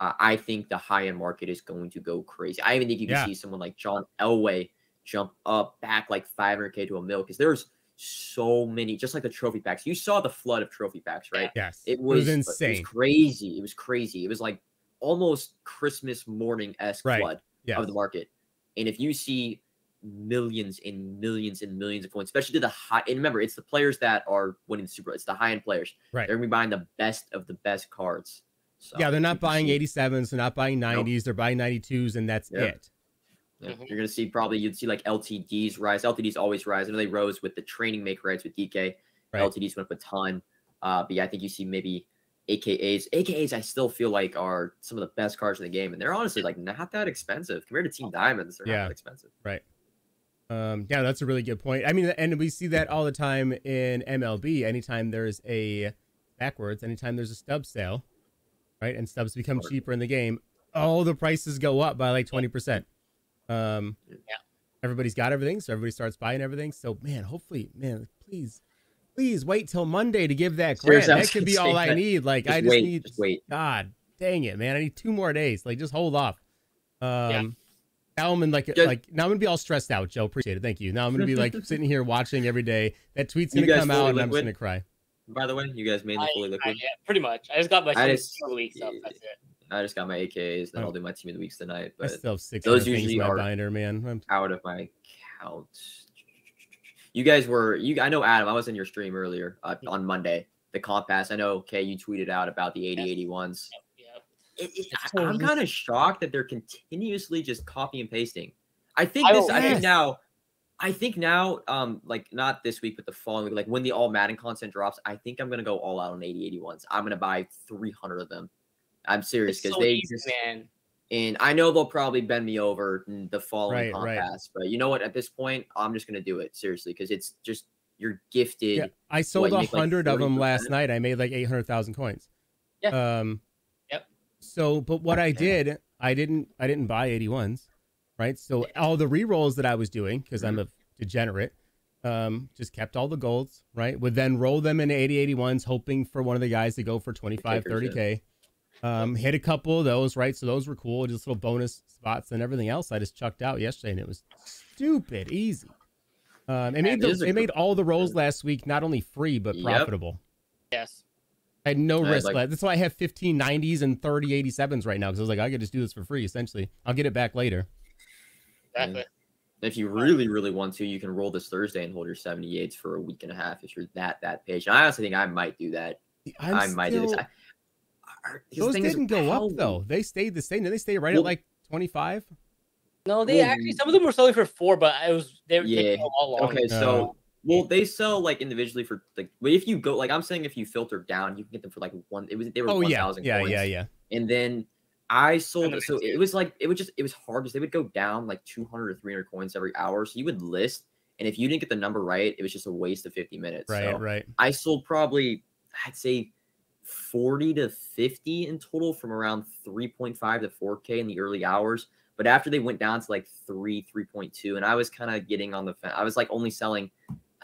Uh, I think the high-end market is going to go crazy. I even think you can yeah. see someone like John Elway jump up back like five hundred K to a mil because there's so many, just like the trophy packs. You saw the flood of trophy packs, right? Yes. It was, it was insane. It was crazy. It was crazy. It was like almost Christmas morning-esque right. flood yes. of the market. And if you see millions and millions and millions of points, especially to the high. And remember, it's the players that are winning the Super Bowl. It's the high-end players. Right. They're going to be buying the best of the best cards. So, yeah, they're not buying eighty-sevens. They're not buying nineties. Nope. They're buying ninety-twos, and that's yeah. it. Yeah. Mm-hmm. You're going to see probably, you'd see like L T Ds rise. L T Ds always rise. I know they rose with the training make rights with D K. Right. L T Ds went up a ton. Uh, but yeah, I think you see maybe A K As. A K As I still feel like are some of the best cards in the game. And they're honestly like not that expensive. Compared to Team Diamonds, they're yeah. not that expensive. Right. Um, yeah, that's a really good point. I mean, and we see that all the time in M L B. Anytime there's a backwards, anytime there's a stub sale, right? And stubs become cheaper in the game. All the prices go up by like twenty percent. Um, yeah. Everybody's got everything. So everybody starts buying everything. So man, hopefully, man, please, please wait till Monday to give that grant. Seriously, that could be all I need. Like just I just wait, need, just wait. God dang it, man. I need two more days. Like just hold off. Um, yeah. Now I'm in like, Good. like now I'm gonna be all stressed out, Joe. Appreciate it. Thank you. Now I'm gonna be like sitting here watching every day. That tweet's gonna come out, liquid? and I'm just gonna cry. By the way, you guys mainly fully liquid. I, yeah, pretty much. I just got my team of the week stuff. That's it. I just got my A K As, and oh. I'll do my team of the weeks tonight. But I still have six those usually my are binder, man. I'm out of my count. You guys were you. I know Adam. I was in your stream earlier uh, on Monday. The comp pass. I know. Kay, you tweeted out about the eighty eighty-ones. It, it, I, I'm kind of shocked that they're continuously just copy and pasting. I think this. I, I think now. I think now. Um, like not this week, but the following week. Like when the All Madden content drops, I think I'm gonna go all out on eighty eighty-ones. I'm gonna buy three hundred of them. I'm serious because so they easy, just. Man. And I know they'll probably bend me over the following right, comp right. pass, but you know what? At this point, I'm just gonna do it seriously because it's just you're gifted. Yeah, I sold a hundred like of them last night. I made like eight hundred thousand coins. Yeah. Um. So, but what I did, I didn't, I didn't buy eighty-ones, right? So all the re-rolls that I was doing, because I'm a degenerate, um, just kept all the golds, right? Would then roll them into eighty eighty-ones, hoping for one of the guys to go for twenty-five, thirty K. Um, hit a couple of those, right? So those were cool. Just little bonus spots and everything else I just chucked out yesterday, and it was stupid easy. Um, it made, the, it made all the rolls last week not only free, but profitable. Yep. Yes. I had no I risk. Like, That's why I have fifteen nineties and thirty eighty-sevens right now, because I was like, I could just do this for free, essentially. I'll get it back later. Exactly. If you really, really want to, you can roll this Thursday and hold your seventy-eights for a week and a half if you're that, that patient. I honestly think I might do that. I'm I might still... do this. I... Those didn't go wow. up, though. They stayed the same. Did they stay right well, at, like, twenty-five? No, they well, actually, some of them were selling for four, but I was, they were yeah. all long. Okay, so... Uh, Well, they sell like individually for like, but if you go like I'm saying, if you filter down, you can get them for like one. It was they were oh, one thousand. Yeah, yeah, yeah, yeah. And then I sold it, so it was like it was just it was hard because they would go down like two hundred or three hundred coins every hour. So you would list, and if you didn't get the number right, it was just a waste of fifty minutes. Right, so right. I sold probably I'd say forty to fifty in total from around three point five to four K in the early hours. But after they went down to like three, three point two, and I was kind of getting on the fence. I was like only selling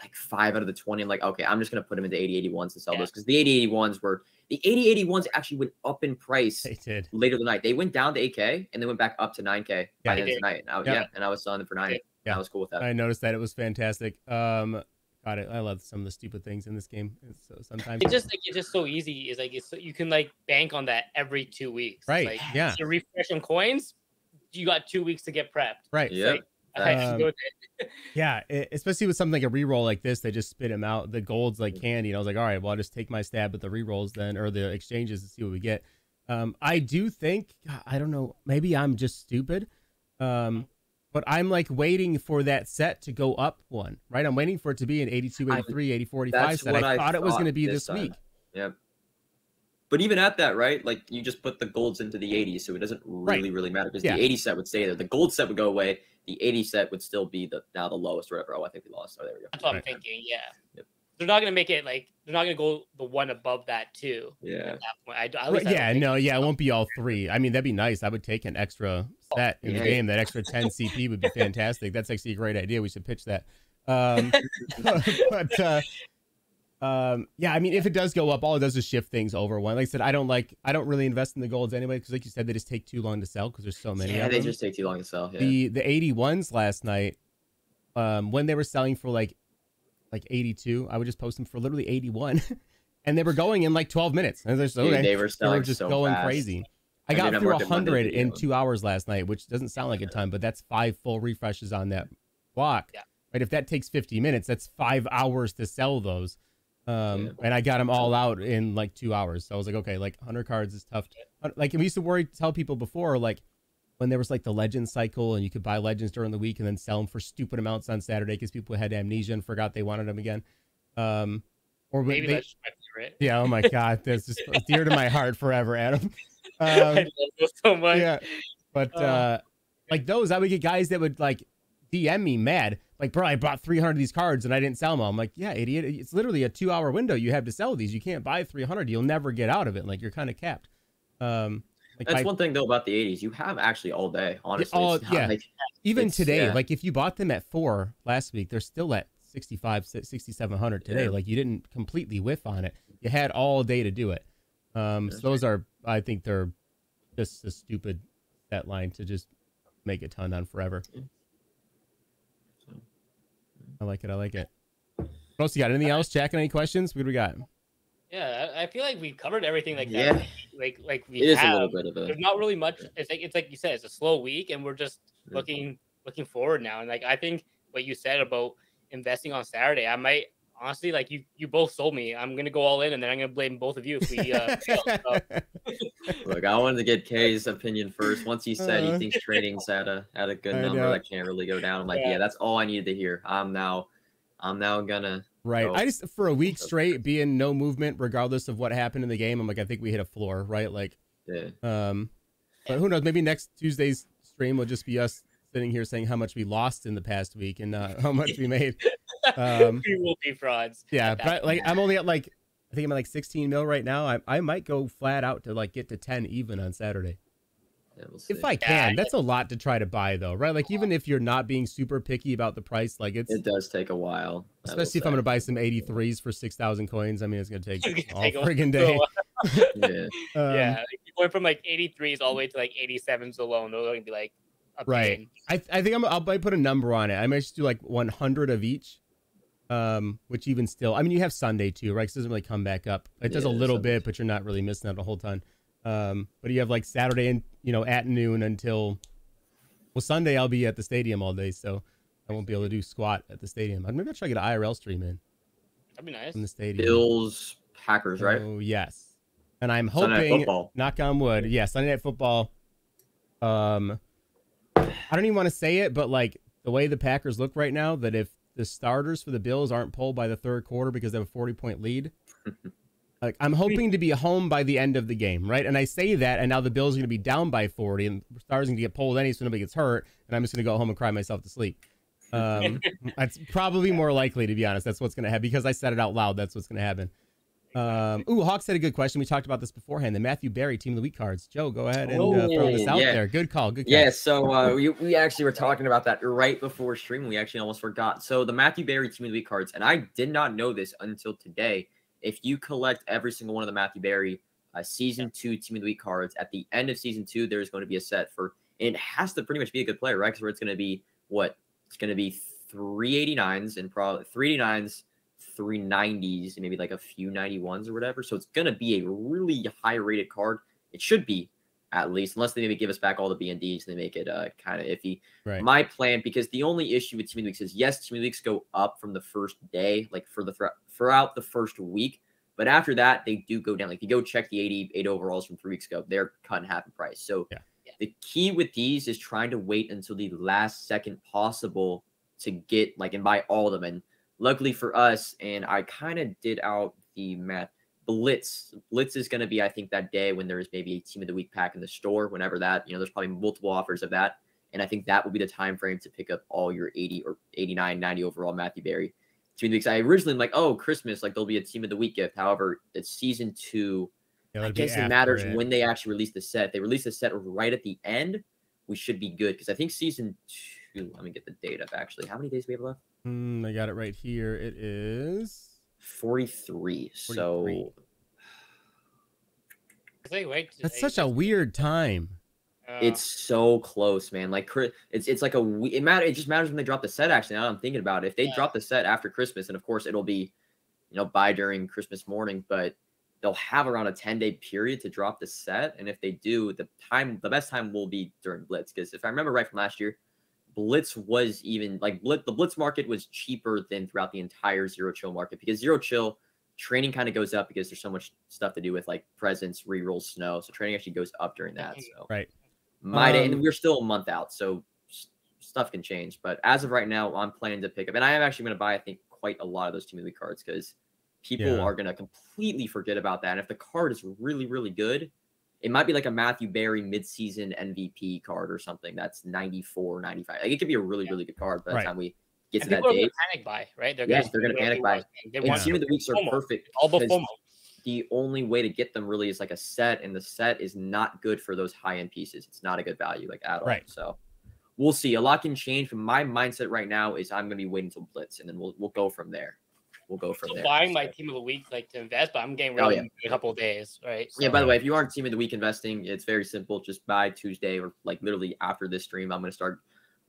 like five out of the twenty. I'm like, okay, I'm just going to put them into eighty eighty-ones and sell yeah. those. Because the eighty eighty-ones were, the eighty eighty-ones actually went up in price they did. later the night. They went down to eight K and they went back up to nine K yeah, by the end of the night. And I was, yeah. yeah, and I was selling them for nine. Yeah. I was cool with that. I noticed that. It was fantastic. Um, God, I love some of the stupid things in this game. So sometimes it's just like, it's just so easy. It's like, it's, you can like bank on that every two weeks. Right. Like, yeah. You refresh some coins. You got two weeks to get prepped. Right. Yeah. Like, Um, yeah, it, especially with something like a reroll like this, they just spit them out. The gold's like candy. And I was like, all right, well, I'll just take my stab at the rerolls then, or the exchanges, and see what we get. Um, I do think, I don't know, maybe I'm just stupid, um, but I'm like waiting for that set to go up one, right? I'm waiting for it to be an eighty-two, eighty-three, eighty-four, eighty-five set. I, I thought it was going to be this, this week. Yep. But even at that, right, like you just put the golds into the eighties, so it doesn't really, right. really matter because yeah. the eighty set would stay there. The gold set would go away. The eighty set would still be the now the lowest. Whatever. Oh, I think we lost. Oh, there we go. That's what right. I'm thinking. Yeah, yep. They're not gonna make it like they're not gonna go the one above that too. Yeah. At that point. I, at least I yeah. No. Yeah. It won't be all three. I mean, that'd be nice. I would take an extra set in yeah. the game. That extra ten C P would be fantastic. That's actually a great idea. We should pitch that. Um, but uh, um, yeah, I mean, if it does go up, all it does is shift things over one. Like I said, I don't like I don't really invest in the golds anyway because, like you said, they just take too long to sell because there's so many. Yeah, of they them. just take too long to sell. Yeah. The the eighty-ones last night, um, when they were selling for like like eighty-two, I would just post them for literally eighty-one, and they were going in like twelve minutes. And they're so Dude, okay. they were selling they were just so going fast. crazy. I, I got through a hundred in two hours last night, which doesn't sound like yeah. a ton, but that's five full refreshes on that clock. Yeah. Right. If that takes fifty minutes, that's five hours to sell those. Um, yeah. And I got them all out in like two hours. So I was like, okay, like one hundred cards is tough. To, like, and we used to worry, tell people before, like when there was like the legend cycle and you could buy legends during the week and then sell them for stupid amounts on Saturday because people had amnesia and forgot they wanted them again. Um, or maybe they, that's right. Yeah. Oh my God, this is dear to my heart forever, Adam. Um, I love this so much. Yeah, but uh, uh, like those, I would get guys that would like D M me mad. Like, bro, I bought three hundred of these cards and I didn't sell them all. I'm like, yeah, idiot. It's literally a two hour window. You have to sell these. You can't buy three hundred. You'll never get out of it. Like, you're kind of capped. Um, like That's my, one thing, though, about the eighties. You have actually all day, honestly. All, not, yeah. Like, even today, yeah. Like, if you bought them at four last week, they're still at sixty-five, sixty-seven hundred today. Yeah. Like, you didn't completely whiff on it. You had all day to do it. Um, so those are, I think they're just a stupid set line to just make a ton on forever. Yeah. I like it. I like it. What else you got? Anything else, Jack? Any questions? What do we got? Yeah, I feel like we've covered everything. Like that. Yeah, like like we it is have. A little bit of a. There's not really much. It's like it's like you said. It's a slow week, and we're just looking looking forward now. And like I think what you said about investing on Saturday, I might honestly like you. You both sold me. I'm gonna go all in, and then I'm gonna blame both of you if we uh, fail. So. Look, I wanted to get Kay's opinion first. Once he said uh-huh. he thinks trading's at a at a good I number know. that can't really go down. I'm like, yeah. yeah, that's all I needed to hear. I'm now, I'm now gonna right. Go. I just for a week straight being no movement, regardless of what happened in the game. I'm like, I think we hit a floor, right? Like, yeah. um, but who knows? Maybe next Tuesday's stream will just be us sitting here saying how much we lost in the past week and uh, how much we made. Um, we will be frauds. Yeah, but like I'm only at like. I think I'm at like sixteen mil right now. I, I might go flat out to like get to ten even on Saturday. Yeah, we'll if I can, yeah, that's a lot to try to buy though, right? Like even if you're not being super picky about the price, like it's, it does take a while. Especially if I'm going to buy some eighty-threes for six thousand coins. I mean, it's going to take all friggin' day. Yeah. Um, yeah. Like, you're going from like eighty-threes all the way to like eighty-sevens alone. They're going to be like, right. I, I think I'm, I'll probably put a number on it. I might just do like one hundred of each. Um, which even still, I mean, you have Sunday too, right? Because it doesn't really come back up. It does yeah, a little Sunday. bit, but you're not really missing out a whole ton. Um, but you have like Saturday and, you know, at noon until, well, Sunday I'll be at the stadium all day, so I won't be able to do squat at the stadium. Maybe I'll try to get an I R L stream in. That'd be nice. From the stadium. Bills, Packers, right? Oh, yes. And I'm hoping, knock on wood, yeah, Sunday Night Football. Um, I don't even want to say it, but like the way the Packers look right now, that if the starters for the Bills aren't pulled by the third quarter because they have a forty point lead. Like, I'm hoping to be home by the end of the game, right? And I say that, and now the Bills are going to be down by forty, and the starters are going to get pulled any so nobody gets hurt, and I'm just going to go home and cry myself to sleep. Um, that's probably more likely, to be honest. That's what's going to happen. Because I said it out loud, that's what's going to happen. Um, ooh, Hawks had a good question. We talked about this beforehand. The Matthew Barry Team of the Week cards. Joe, go ahead and uh, throw this out yeah. there. Good call. Good call. Yeah, so uh, we, we actually were talking about that right before stream. We actually almost forgot. So the Matthew Barry Team of the Week cards, and I did not know this until today. If you collect every single one of the Matthew Barry uh, Season two Team of the Week cards, at the end of Season two, there's going to be a set for, and it has to pretty much be a good player, right? Because it's going to be, what? It's going to be three eighty-nines and probably three eighty-nines, three nineties, and maybe like a few ninety-ones or whatever. So it's gonna be a really high rated card. It should be, at least, unless they maybe give us back all the B N Ds and they make it uh kind of iffy. Right. My plan, because the only issue with Team of the Weeks is, yes, Team of the Weeks go up from the first day, like for the throughout the first week, but after that they do go down. Like if you go check the eighty-eight overalls from three weeks ago, they're cut in half the price. So yeah. The key with these is trying to wait until the last second possible to get like and buy all of them. And luckily for us, and I kind of did out the math, Blitz. Blitz is going to be, I think, that day when there's maybe a Team of the Week pack in the store, whenever that, you know, there's probably multiple offers of that. And I think that will be the time frame to pick up all your eighty or eighty-nine, ninety overall Matthew Barry Team of the Weeks. I originally am like, oh, Christmas, like there'll be a Team of the Week gift. However, it's Season two. It'll I guess it matters it. when they actually release the set. If they release the set right at the end, we should be good. Because I think Season two, let me get the date up, actually. How many days do we have left? I got it right here. It is forty-three. forty-three. So that's such a weird time. Uh, it's so close, man. Like it's it's like a it matter. It just matters when they drop the set. Actually, now that I'm thinking about it, if they yeah. drop the set after Christmas, and of course it'll be, you know, by during Christmas morning, but they'll have around a ten day period to drop the set. And if they do, the time the best time will be during Blitz, because if I remember right from last year, Blitz was even like blitz, the blitz market was cheaper than throughout the entire zero chill market, because zero chill training kind of goes up because there's so much stuff to do with like presence, reroll, snow. So training actually goes up during that. So right. Might um, and we're still a month out, so stuff can change. But as of right now, I'm planning to pick up, and I am actually going to buy, I think, quite a lot of those Team Elite cards, because people yeah. are going to completely forget about that. And if the card is really, really good, it might be like a Matthew Barry mid-season M V P card or something that's ninety-four, ninety-five. Like, it could be a really, yeah. really good card by the right. time we get and to that date. People are going to panic buy, right? They're yes, gonna, they're going to panic buy. They want and yeah. the weeks are FOMO. Perfect. All the FOMO. The only way to get them really is like a set, and the set is not good for those high-end pieces. It's not a good value, like at all. Right. So we'll see. A lot can change. But my mindset right now is I'm going to be waiting till Blitz, and then we'll we'll go from there. We'll go from there. I'm buying my Team of the Week like to invest, but I'm getting ready oh, yeah. in a couple of days, right? So, yeah, by the way, if you aren't Team of the Week investing, it's very simple. Just by Tuesday or like literally after this stream, I'm going to start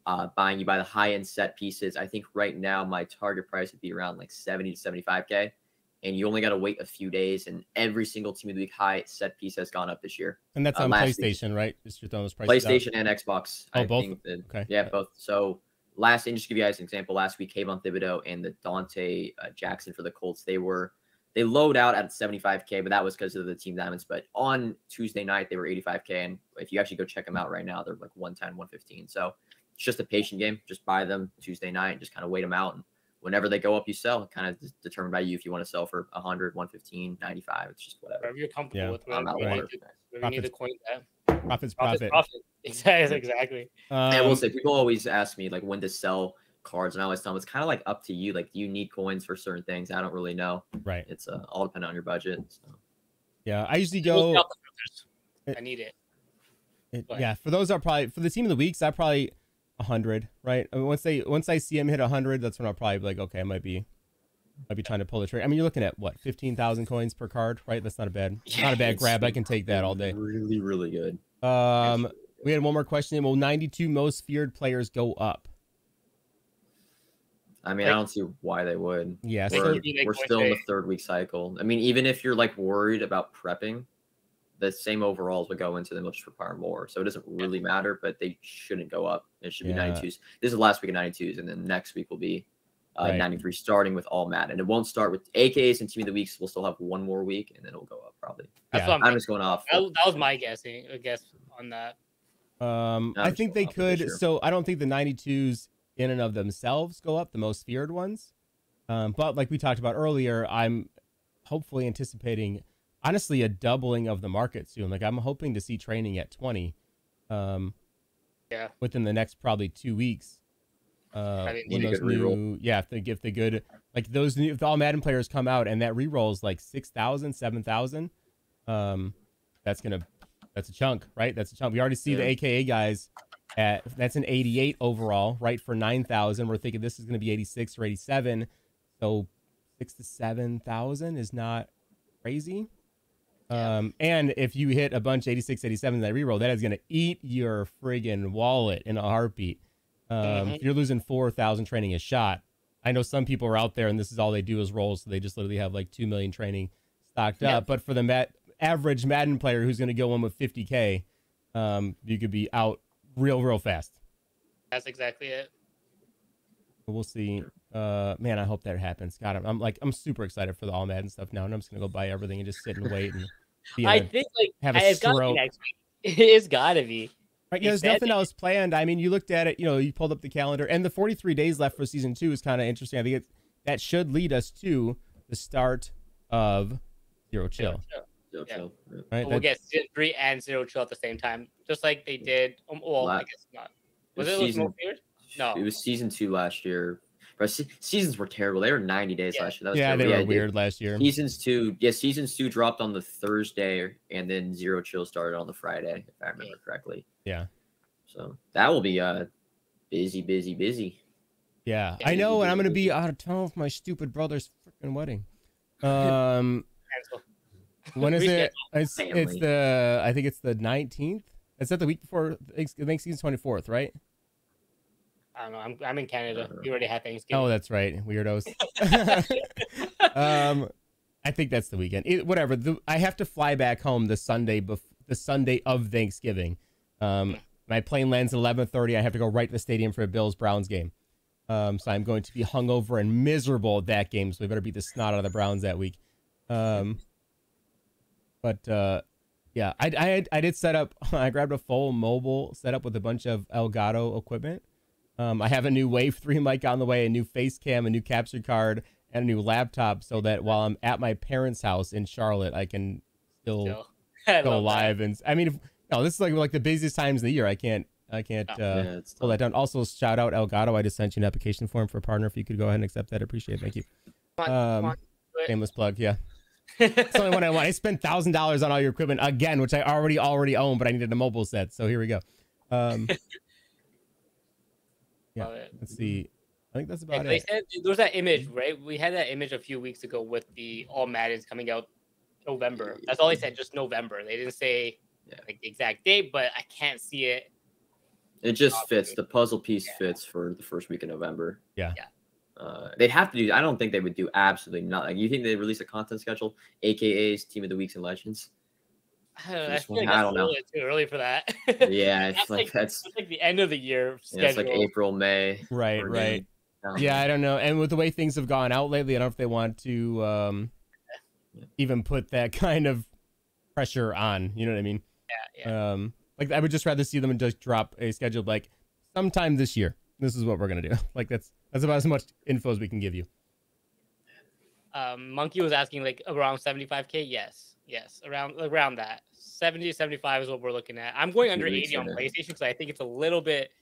uh, buying you by the high-end set pieces. I think right now my target price would be around like seventy to seventy-five K, and you only got to wait a few days, and every single Team of the Week high set piece has gone up this year. And that's uh, on PlayStation, season. Right? Just throwing those prices PlayStation out. And Xbox. Oh, I both? Think that, okay. Yeah, yeah, both. So... Last, and just to give you guys an example, last week, Kayvon Thibodeau and the Dante uh, Jackson for the Colts, they were, they load out at seventy-five K, but that was because of the Team Diamonds. But on Tuesday night, they were eighty-five K. And if you actually go check them out right now, they're like one ten, one fifteen. So it's just a patient game. Just buy them Tuesday night and just kind of wait them out. And whenever they go up, you sell. Kind of determined by you if you want to sell for one hundred, one fifteen, ninety-five. It's just whatever. Whatever you're comfortable yeah. with. I'm out of water. You need to coin that. Profit's profit. profit. Exactly. exactly. Um, I will say, people always ask me like when to sell cards, and I always tell them it's kind of like up to you. Like, do you need coins for certain things? I don't really know. Right. It's uh, all dependent on your budget. So. Yeah, I usually go. It, I need it. it yeah, for those are probably for the Team of the Weeks. I probably a hundred. Right. I mean, once they once I see him hit a hundred, that's when I'll probably be like, okay, I might be. I'd be trying to pull the trigger. I mean, you're looking at what, fifteen thousand coins per card, right? That's not a bad, yeah, not a bad grab. I can take that all day. Really, really good. Um, really good. We had one more question. Will ninety-two most feared players go up? I mean, like, I don't see why they would. Yeah, we're, so we're still in the third week cycle. I mean, even if you're like worried about prepping, the same overalls would go into them. They'll just require more, so it doesn't really matter. But they shouldn't go up. It should be yeah. ninety-twos. This is the last week of ninety-twos, and then next week will be. Uh, right. ninety-three starting with All Madden, and it won't start with A K As and Team of the Weeks. We'll still have one more week, and then it'll go up probably. Yeah. That's what I'm, I'm just going off. That, that was my guessing, I guess, on that. Um, I think they could. Sure. So I don't think the ninety-twos in and of themselves go up, the most feared ones. Um, but like we talked about earlier, I'm hopefully anticipating, honestly, a doubling of the market soon. Like, I'm hoping to see training at twenty um, yeah. within the next probably two weeks. Uh, I mean, those new, yeah, if they give the good, like those new, if the All Madden players come out and that reroll is like six thousand, seven thousand, um, that's gonna, that's a chunk, right? That's a chunk. We already see yeah. the A K A guys at that's an eighty-eight overall, right? For nine thousand, we're thinking this is gonna be eighty-six or eighty-seven, so six to seven thousand is not crazy. Yeah. Um, and if you hit a bunch eighty-six, eighty-seven, that reroll, that is gonna eat your friggin' wallet in a heartbeat. Um, mm-hmm. If you're losing four thousand training a shot, I know some people are out there and this is all they do is rolls. So they just literally have like two million training stocked yeah. up. But for the Mad average Madden player who's going to go in with fifty K, um, you could be out real, real fast. That's exactly it. We'll see. Uh, man, I hope that happens. God, I'm, I'm like, I'm super excited for the All Madden stuff now. And I'm just going to go buy everything and just sit and wait. And be I think like have a it's stroke. Gotta be it's got to be. Right, yeah, there's nothing else planned. I mean, you looked at it, you know, you pulled up the calendar, and the forty-three days left for season two is kind of interesting. I think it's, that should lead us to the start of Zero Chill. Zero Chill. Zero yeah. chill. Right, well, that, we'll get season three and Zero Chill at the same time, just like they did. Um, well, last, I guess not. Was it, was it season, No. It was season two last year. But se seasons were terrible. They were ninety days yeah. last year. That was yeah, terrible. they were yeah, weird last year. Seasons two, yeah, seasons two dropped on the Thursday, and then Zero Chill started on the Friday, if I remember correctly. Yeah. So that will be uh, busy, busy, busy. Yeah, busy, I know, busy, and I'm gonna be out of town for my stupid brother's freaking wedding. Um, when is it? It's, it's the I think it's the nineteenth. Is that the week before Thanksgiving's twenty-fourth, right? I don't know. I'm, I'm in Canada. You already had Thanksgiving. Oh, that's right. Weirdos. um, I think that's the weekend. It, whatever. The, I have to fly back home the Sunday bef the Sunday of Thanksgiving. Um, and my plane lands at eleven thirty. I have to go right to the stadium for a Bills-Browns game. Um, so I'm going to be hungover and miserable that game, so we better beat the snot out of the Browns that week. Um, but, uh, yeah, I, I, I did set up, I grabbed a full mobile setup with a bunch of Elgato equipment. Um, I have a new Wave three mic on the way, a new face cam, a new capture card, and a new laptop, so that while I'm at my parents' house in Charlotte, I can still go live. And I mean, if, no, this is like like the busiest times of the year. I can't, I can't oh, uh, yeah, pull that down. Also, shout out Elgato. I just sent you an application form for a partner. If you could go ahead and accept that, I appreciate it. Thank you. Um, shameless plug, yeah. That's the only one I want. I spent thousand dollars on all your equipment again, which I already already own, but I needed a mobile set, so here we go. Um, yeah, let's see. I think that's about yeah, it. Said, there was that image, right? We had that image a few weeks ago with the All Maddens coming out November. That's all they said, just November. They didn't say yeah. like the exact date, but I can't see it. It just Obviously. fits. The puzzle piece yeah. fits for the first week of November. Yeah. yeah. Uh, they'd have to do. I don't think they would do absolutely nothing. You think they release a content schedule, A K A's Team of the Weeks and Legends? I don't know. I, like I don't know. Too early for that. Yeah, it's that's like, like that's, that's like the end of the year schedule. Yeah, it's like April, May. Right, right. May. No. Yeah, I don't know. And with the way things have gone out lately, I don't know if they want to um, yeah. even put that kind of pressure on. You know what I mean? Yeah, yeah. Um, like, I would just rather see them just drop a schedule like sometime this year. This is what we're going to do. Like, that's that's about as much info as we can give you. Um, Monkey was asking, like, around seventy-five K? Yes. Yes. Around around that. seventy to seventy-five is what we're looking at. I'm going under eighty on PlayStation because I think it's a little bit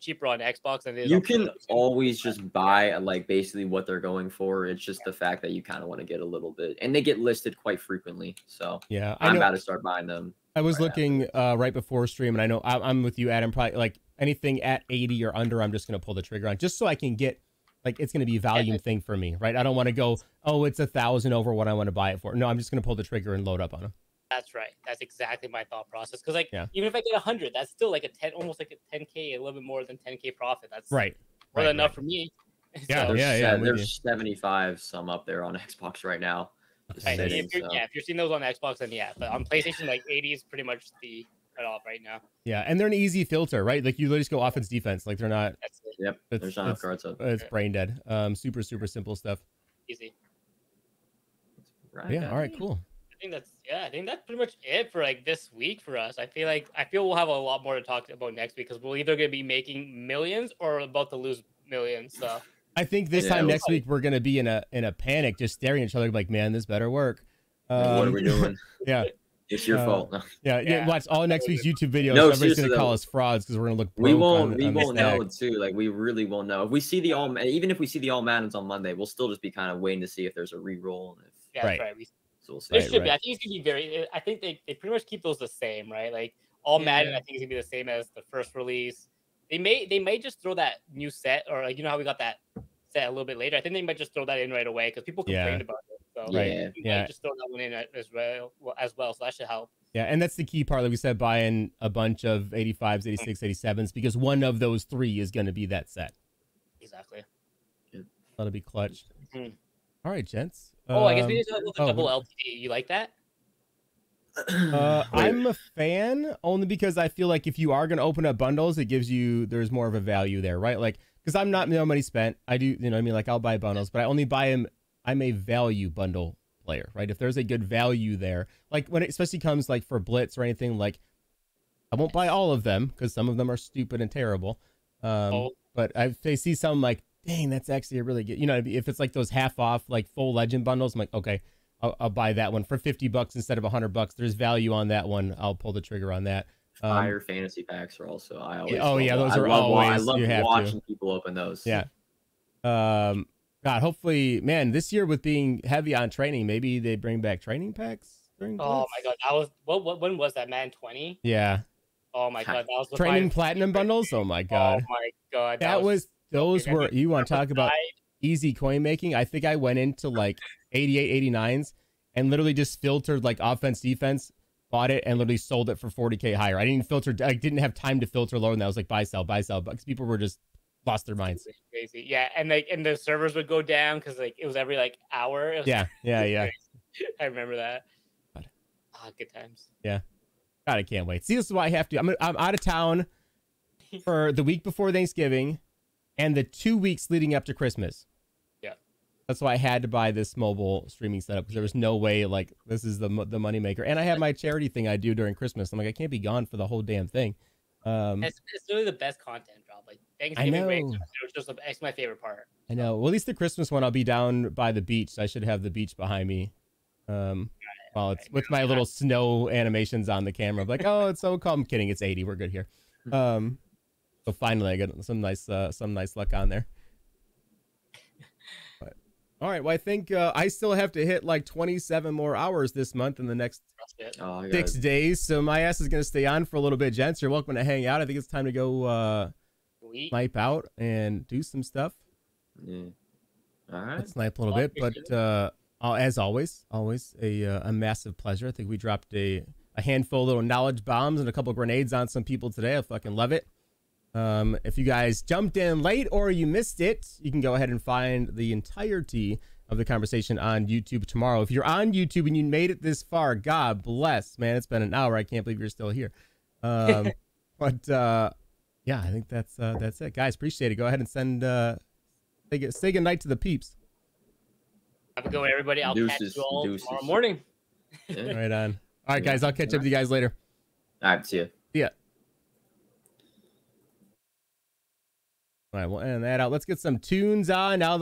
cheaper on Xbox than it is. You can always just buy like basically what they're going for. It's just yeah. the fact that you kind of want to get a little bit, and they get listed quite frequently. So yeah, I'm about to start buying them. I was right looking uh, right before stream, and I know I'm, I'm with you, Adam. Probably like anything at eighty or under, I'm just gonna pull the trigger on, just so I can get like it's gonna be a volume yeah. thing for me, right? I don't want to go, oh, it's a thousand over what I want to buy it for. No, I'm just gonna pull the trigger and load up on them. That's right. That's exactly my thought process. Because like, yeah. even if I get a hundred, that's still like a ten, almost like a ten K, a little bit more than ten K profit. That's right, more right, than right. enough for me. Yeah, so, yeah, yeah. There's seventy-five some up there on Xbox right now. Right. Sitting, if you're, so. Yeah, if you're seeing those on Xbox, then yeah. But on PlayStation, like eighty is pretty much the cutoff right now. Yeah, and they're an easy filter, right? Like you literally just go offense, defense. Like they're not. That's it. Yep. There's not cards up. It's brain dead. Um, super, super simple stuff. Easy. Right. Yeah. All right. Cool. I think that's yeah I think that's pretty much it for like this week for us. I feel like I feel we'll have a lot more to talk about next week, because we're either going to be making millions or about to lose millions. So I think this yeah, time next week we're going to be in a in a panic, just staring at each other like, man, this better work. Um, what are we doing? Yeah, it's your uh, fault. No. Yeah, yeah, watch all next week's YouTube videos. No, everybody's going to call us frauds because we're going to look. We won't. On, we on won't know too. Like we really won't know if we see the all. Even if we see the All Maddens on Monday, we'll still just be kind of waiting to see if there's a reroll. If... Yeah, right. right. We, So we'll see. It right, should right. be. I think it's gonna be very. I think they, they pretty much keep those the same, right? Like All yeah. Madden, I think is gonna be the same as the first release. They may they may just throw that new set, or like you know how we got that set a little bit later. I think they might just throw that in right away because people complained yeah. about it. So yeah, right. yeah. just throw that one in as well as well. So that should help. Yeah, and that's the key part. Like we said, buying a bunch of eighty-fives, eighty-six, eighty-sevens because one of those three is gonna be that set. Exactly. Yeah. That'll be clutch. Mm-hmm. All right, gents. Oh, I guess we need to talk about the um, double oh, L T D. You like that? Uh, I'm a fan only because I feel like if you are going to open up bundles, it gives you, there's more of a value there, right? Like, because I'm not, no money spent. I do, you know what I mean? Like, I'll buy bundles, but I only buy them. I'm a value bundle player, right? If there's a good value there, like when it especially comes like for Blitz or anything, like I won't buy all of them because some of them are stupid and terrible. Um, oh. But I they see some like, dang, that's actually a really good, you know, if it's like those half off, like full legend bundles, I'm like, okay, I'll, I'll buy that one for fifty bucks instead of a hundred bucks. There's value on that one. I'll pull the trigger on that. Um, Fire fantasy packs are also, I always, oh yeah, those are always, I love watching people open those. Yeah. Um, God, hopefully, man, this year with being heavy on training, maybe they bring back training packs. During oh my God. I was, what, what, when was that, man? twenty? Yeah. Oh my God. That was the training platinum bundles. Oh my God. Oh my God. That, that was, was Those were, you want to talk about easy coin making? I think I went into like eighty-eight, eighty-nines and literally just filtered like offense, defense, bought it and literally sold it for forty K higher. I didn't filter, I didn't have time to filter lower than that. I was like, buy, sell, buy, sell. Because people were just lost their minds. Crazy. Yeah. And like, and the servers would go down because like it was every like hour. It was yeah. Like, yeah. Yeah. I remember that. God. Ah, good times. Yeah. God, I can't wait. See, this is why I have to. I'm, I'm out of town for the week before Thanksgiving and the two weeks leading up to Christmas. Yeah. That's why I had to buy this mobile streaming setup, because there was no way, like, this is the the moneymaker. And I have my charity thing I do during Christmas. I'm like, I can't be gone for the whole damn thing. Um, it's, it's really the best content, Rob. Like, Thanksgiving, I know. Breaks, it's just it's my favorite part. I know. Well, at least the Christmas one, I'll be down by the beach. So I should have the beach behind me. Um, well, it's with my little snow animations on the camera. I'm like, oh, it's so calm. I'm kidding. It's eighty. We're good here. Um, so finally, I got some nice, uh, some nice luck on there. But, all right. Well, I think uh, I still have to hit like twenty-seven more hours this month in the next oh, six days. So my ass is going to stay on for a little bit, gents. You're welcome to hang out. I think it's time to go uh, snipe out and do some stuff. Yeah. All right. Let's snipe a little bit, but. Uh, Uh, as always, always a, uh, a massive pleasure. I think we dropped a, a handful of little knowledge bombs and a couple of grenades on some people today. I fucking love it. Um, if you guys jumped in late or you missed it, you can go ahead and find the entirety of the conversation on YouTube tomorrow. If you're on YouTube and you made it this far, God bless, man. It's been an hour. I can't believe you're still here. Um, but uh, yeah, I think that's uh, that's it, guys. Appreciate it. Go ahead and send uh, say, say good night to the peeps. Have a good one, everybody. I'll deuces, catch you all deuces. tomorrow morning. Right on. All right, guys. I'll catch up with you guys later. All right. See ya. See ya. All right. We'll end that out. Let's get some tunes on now.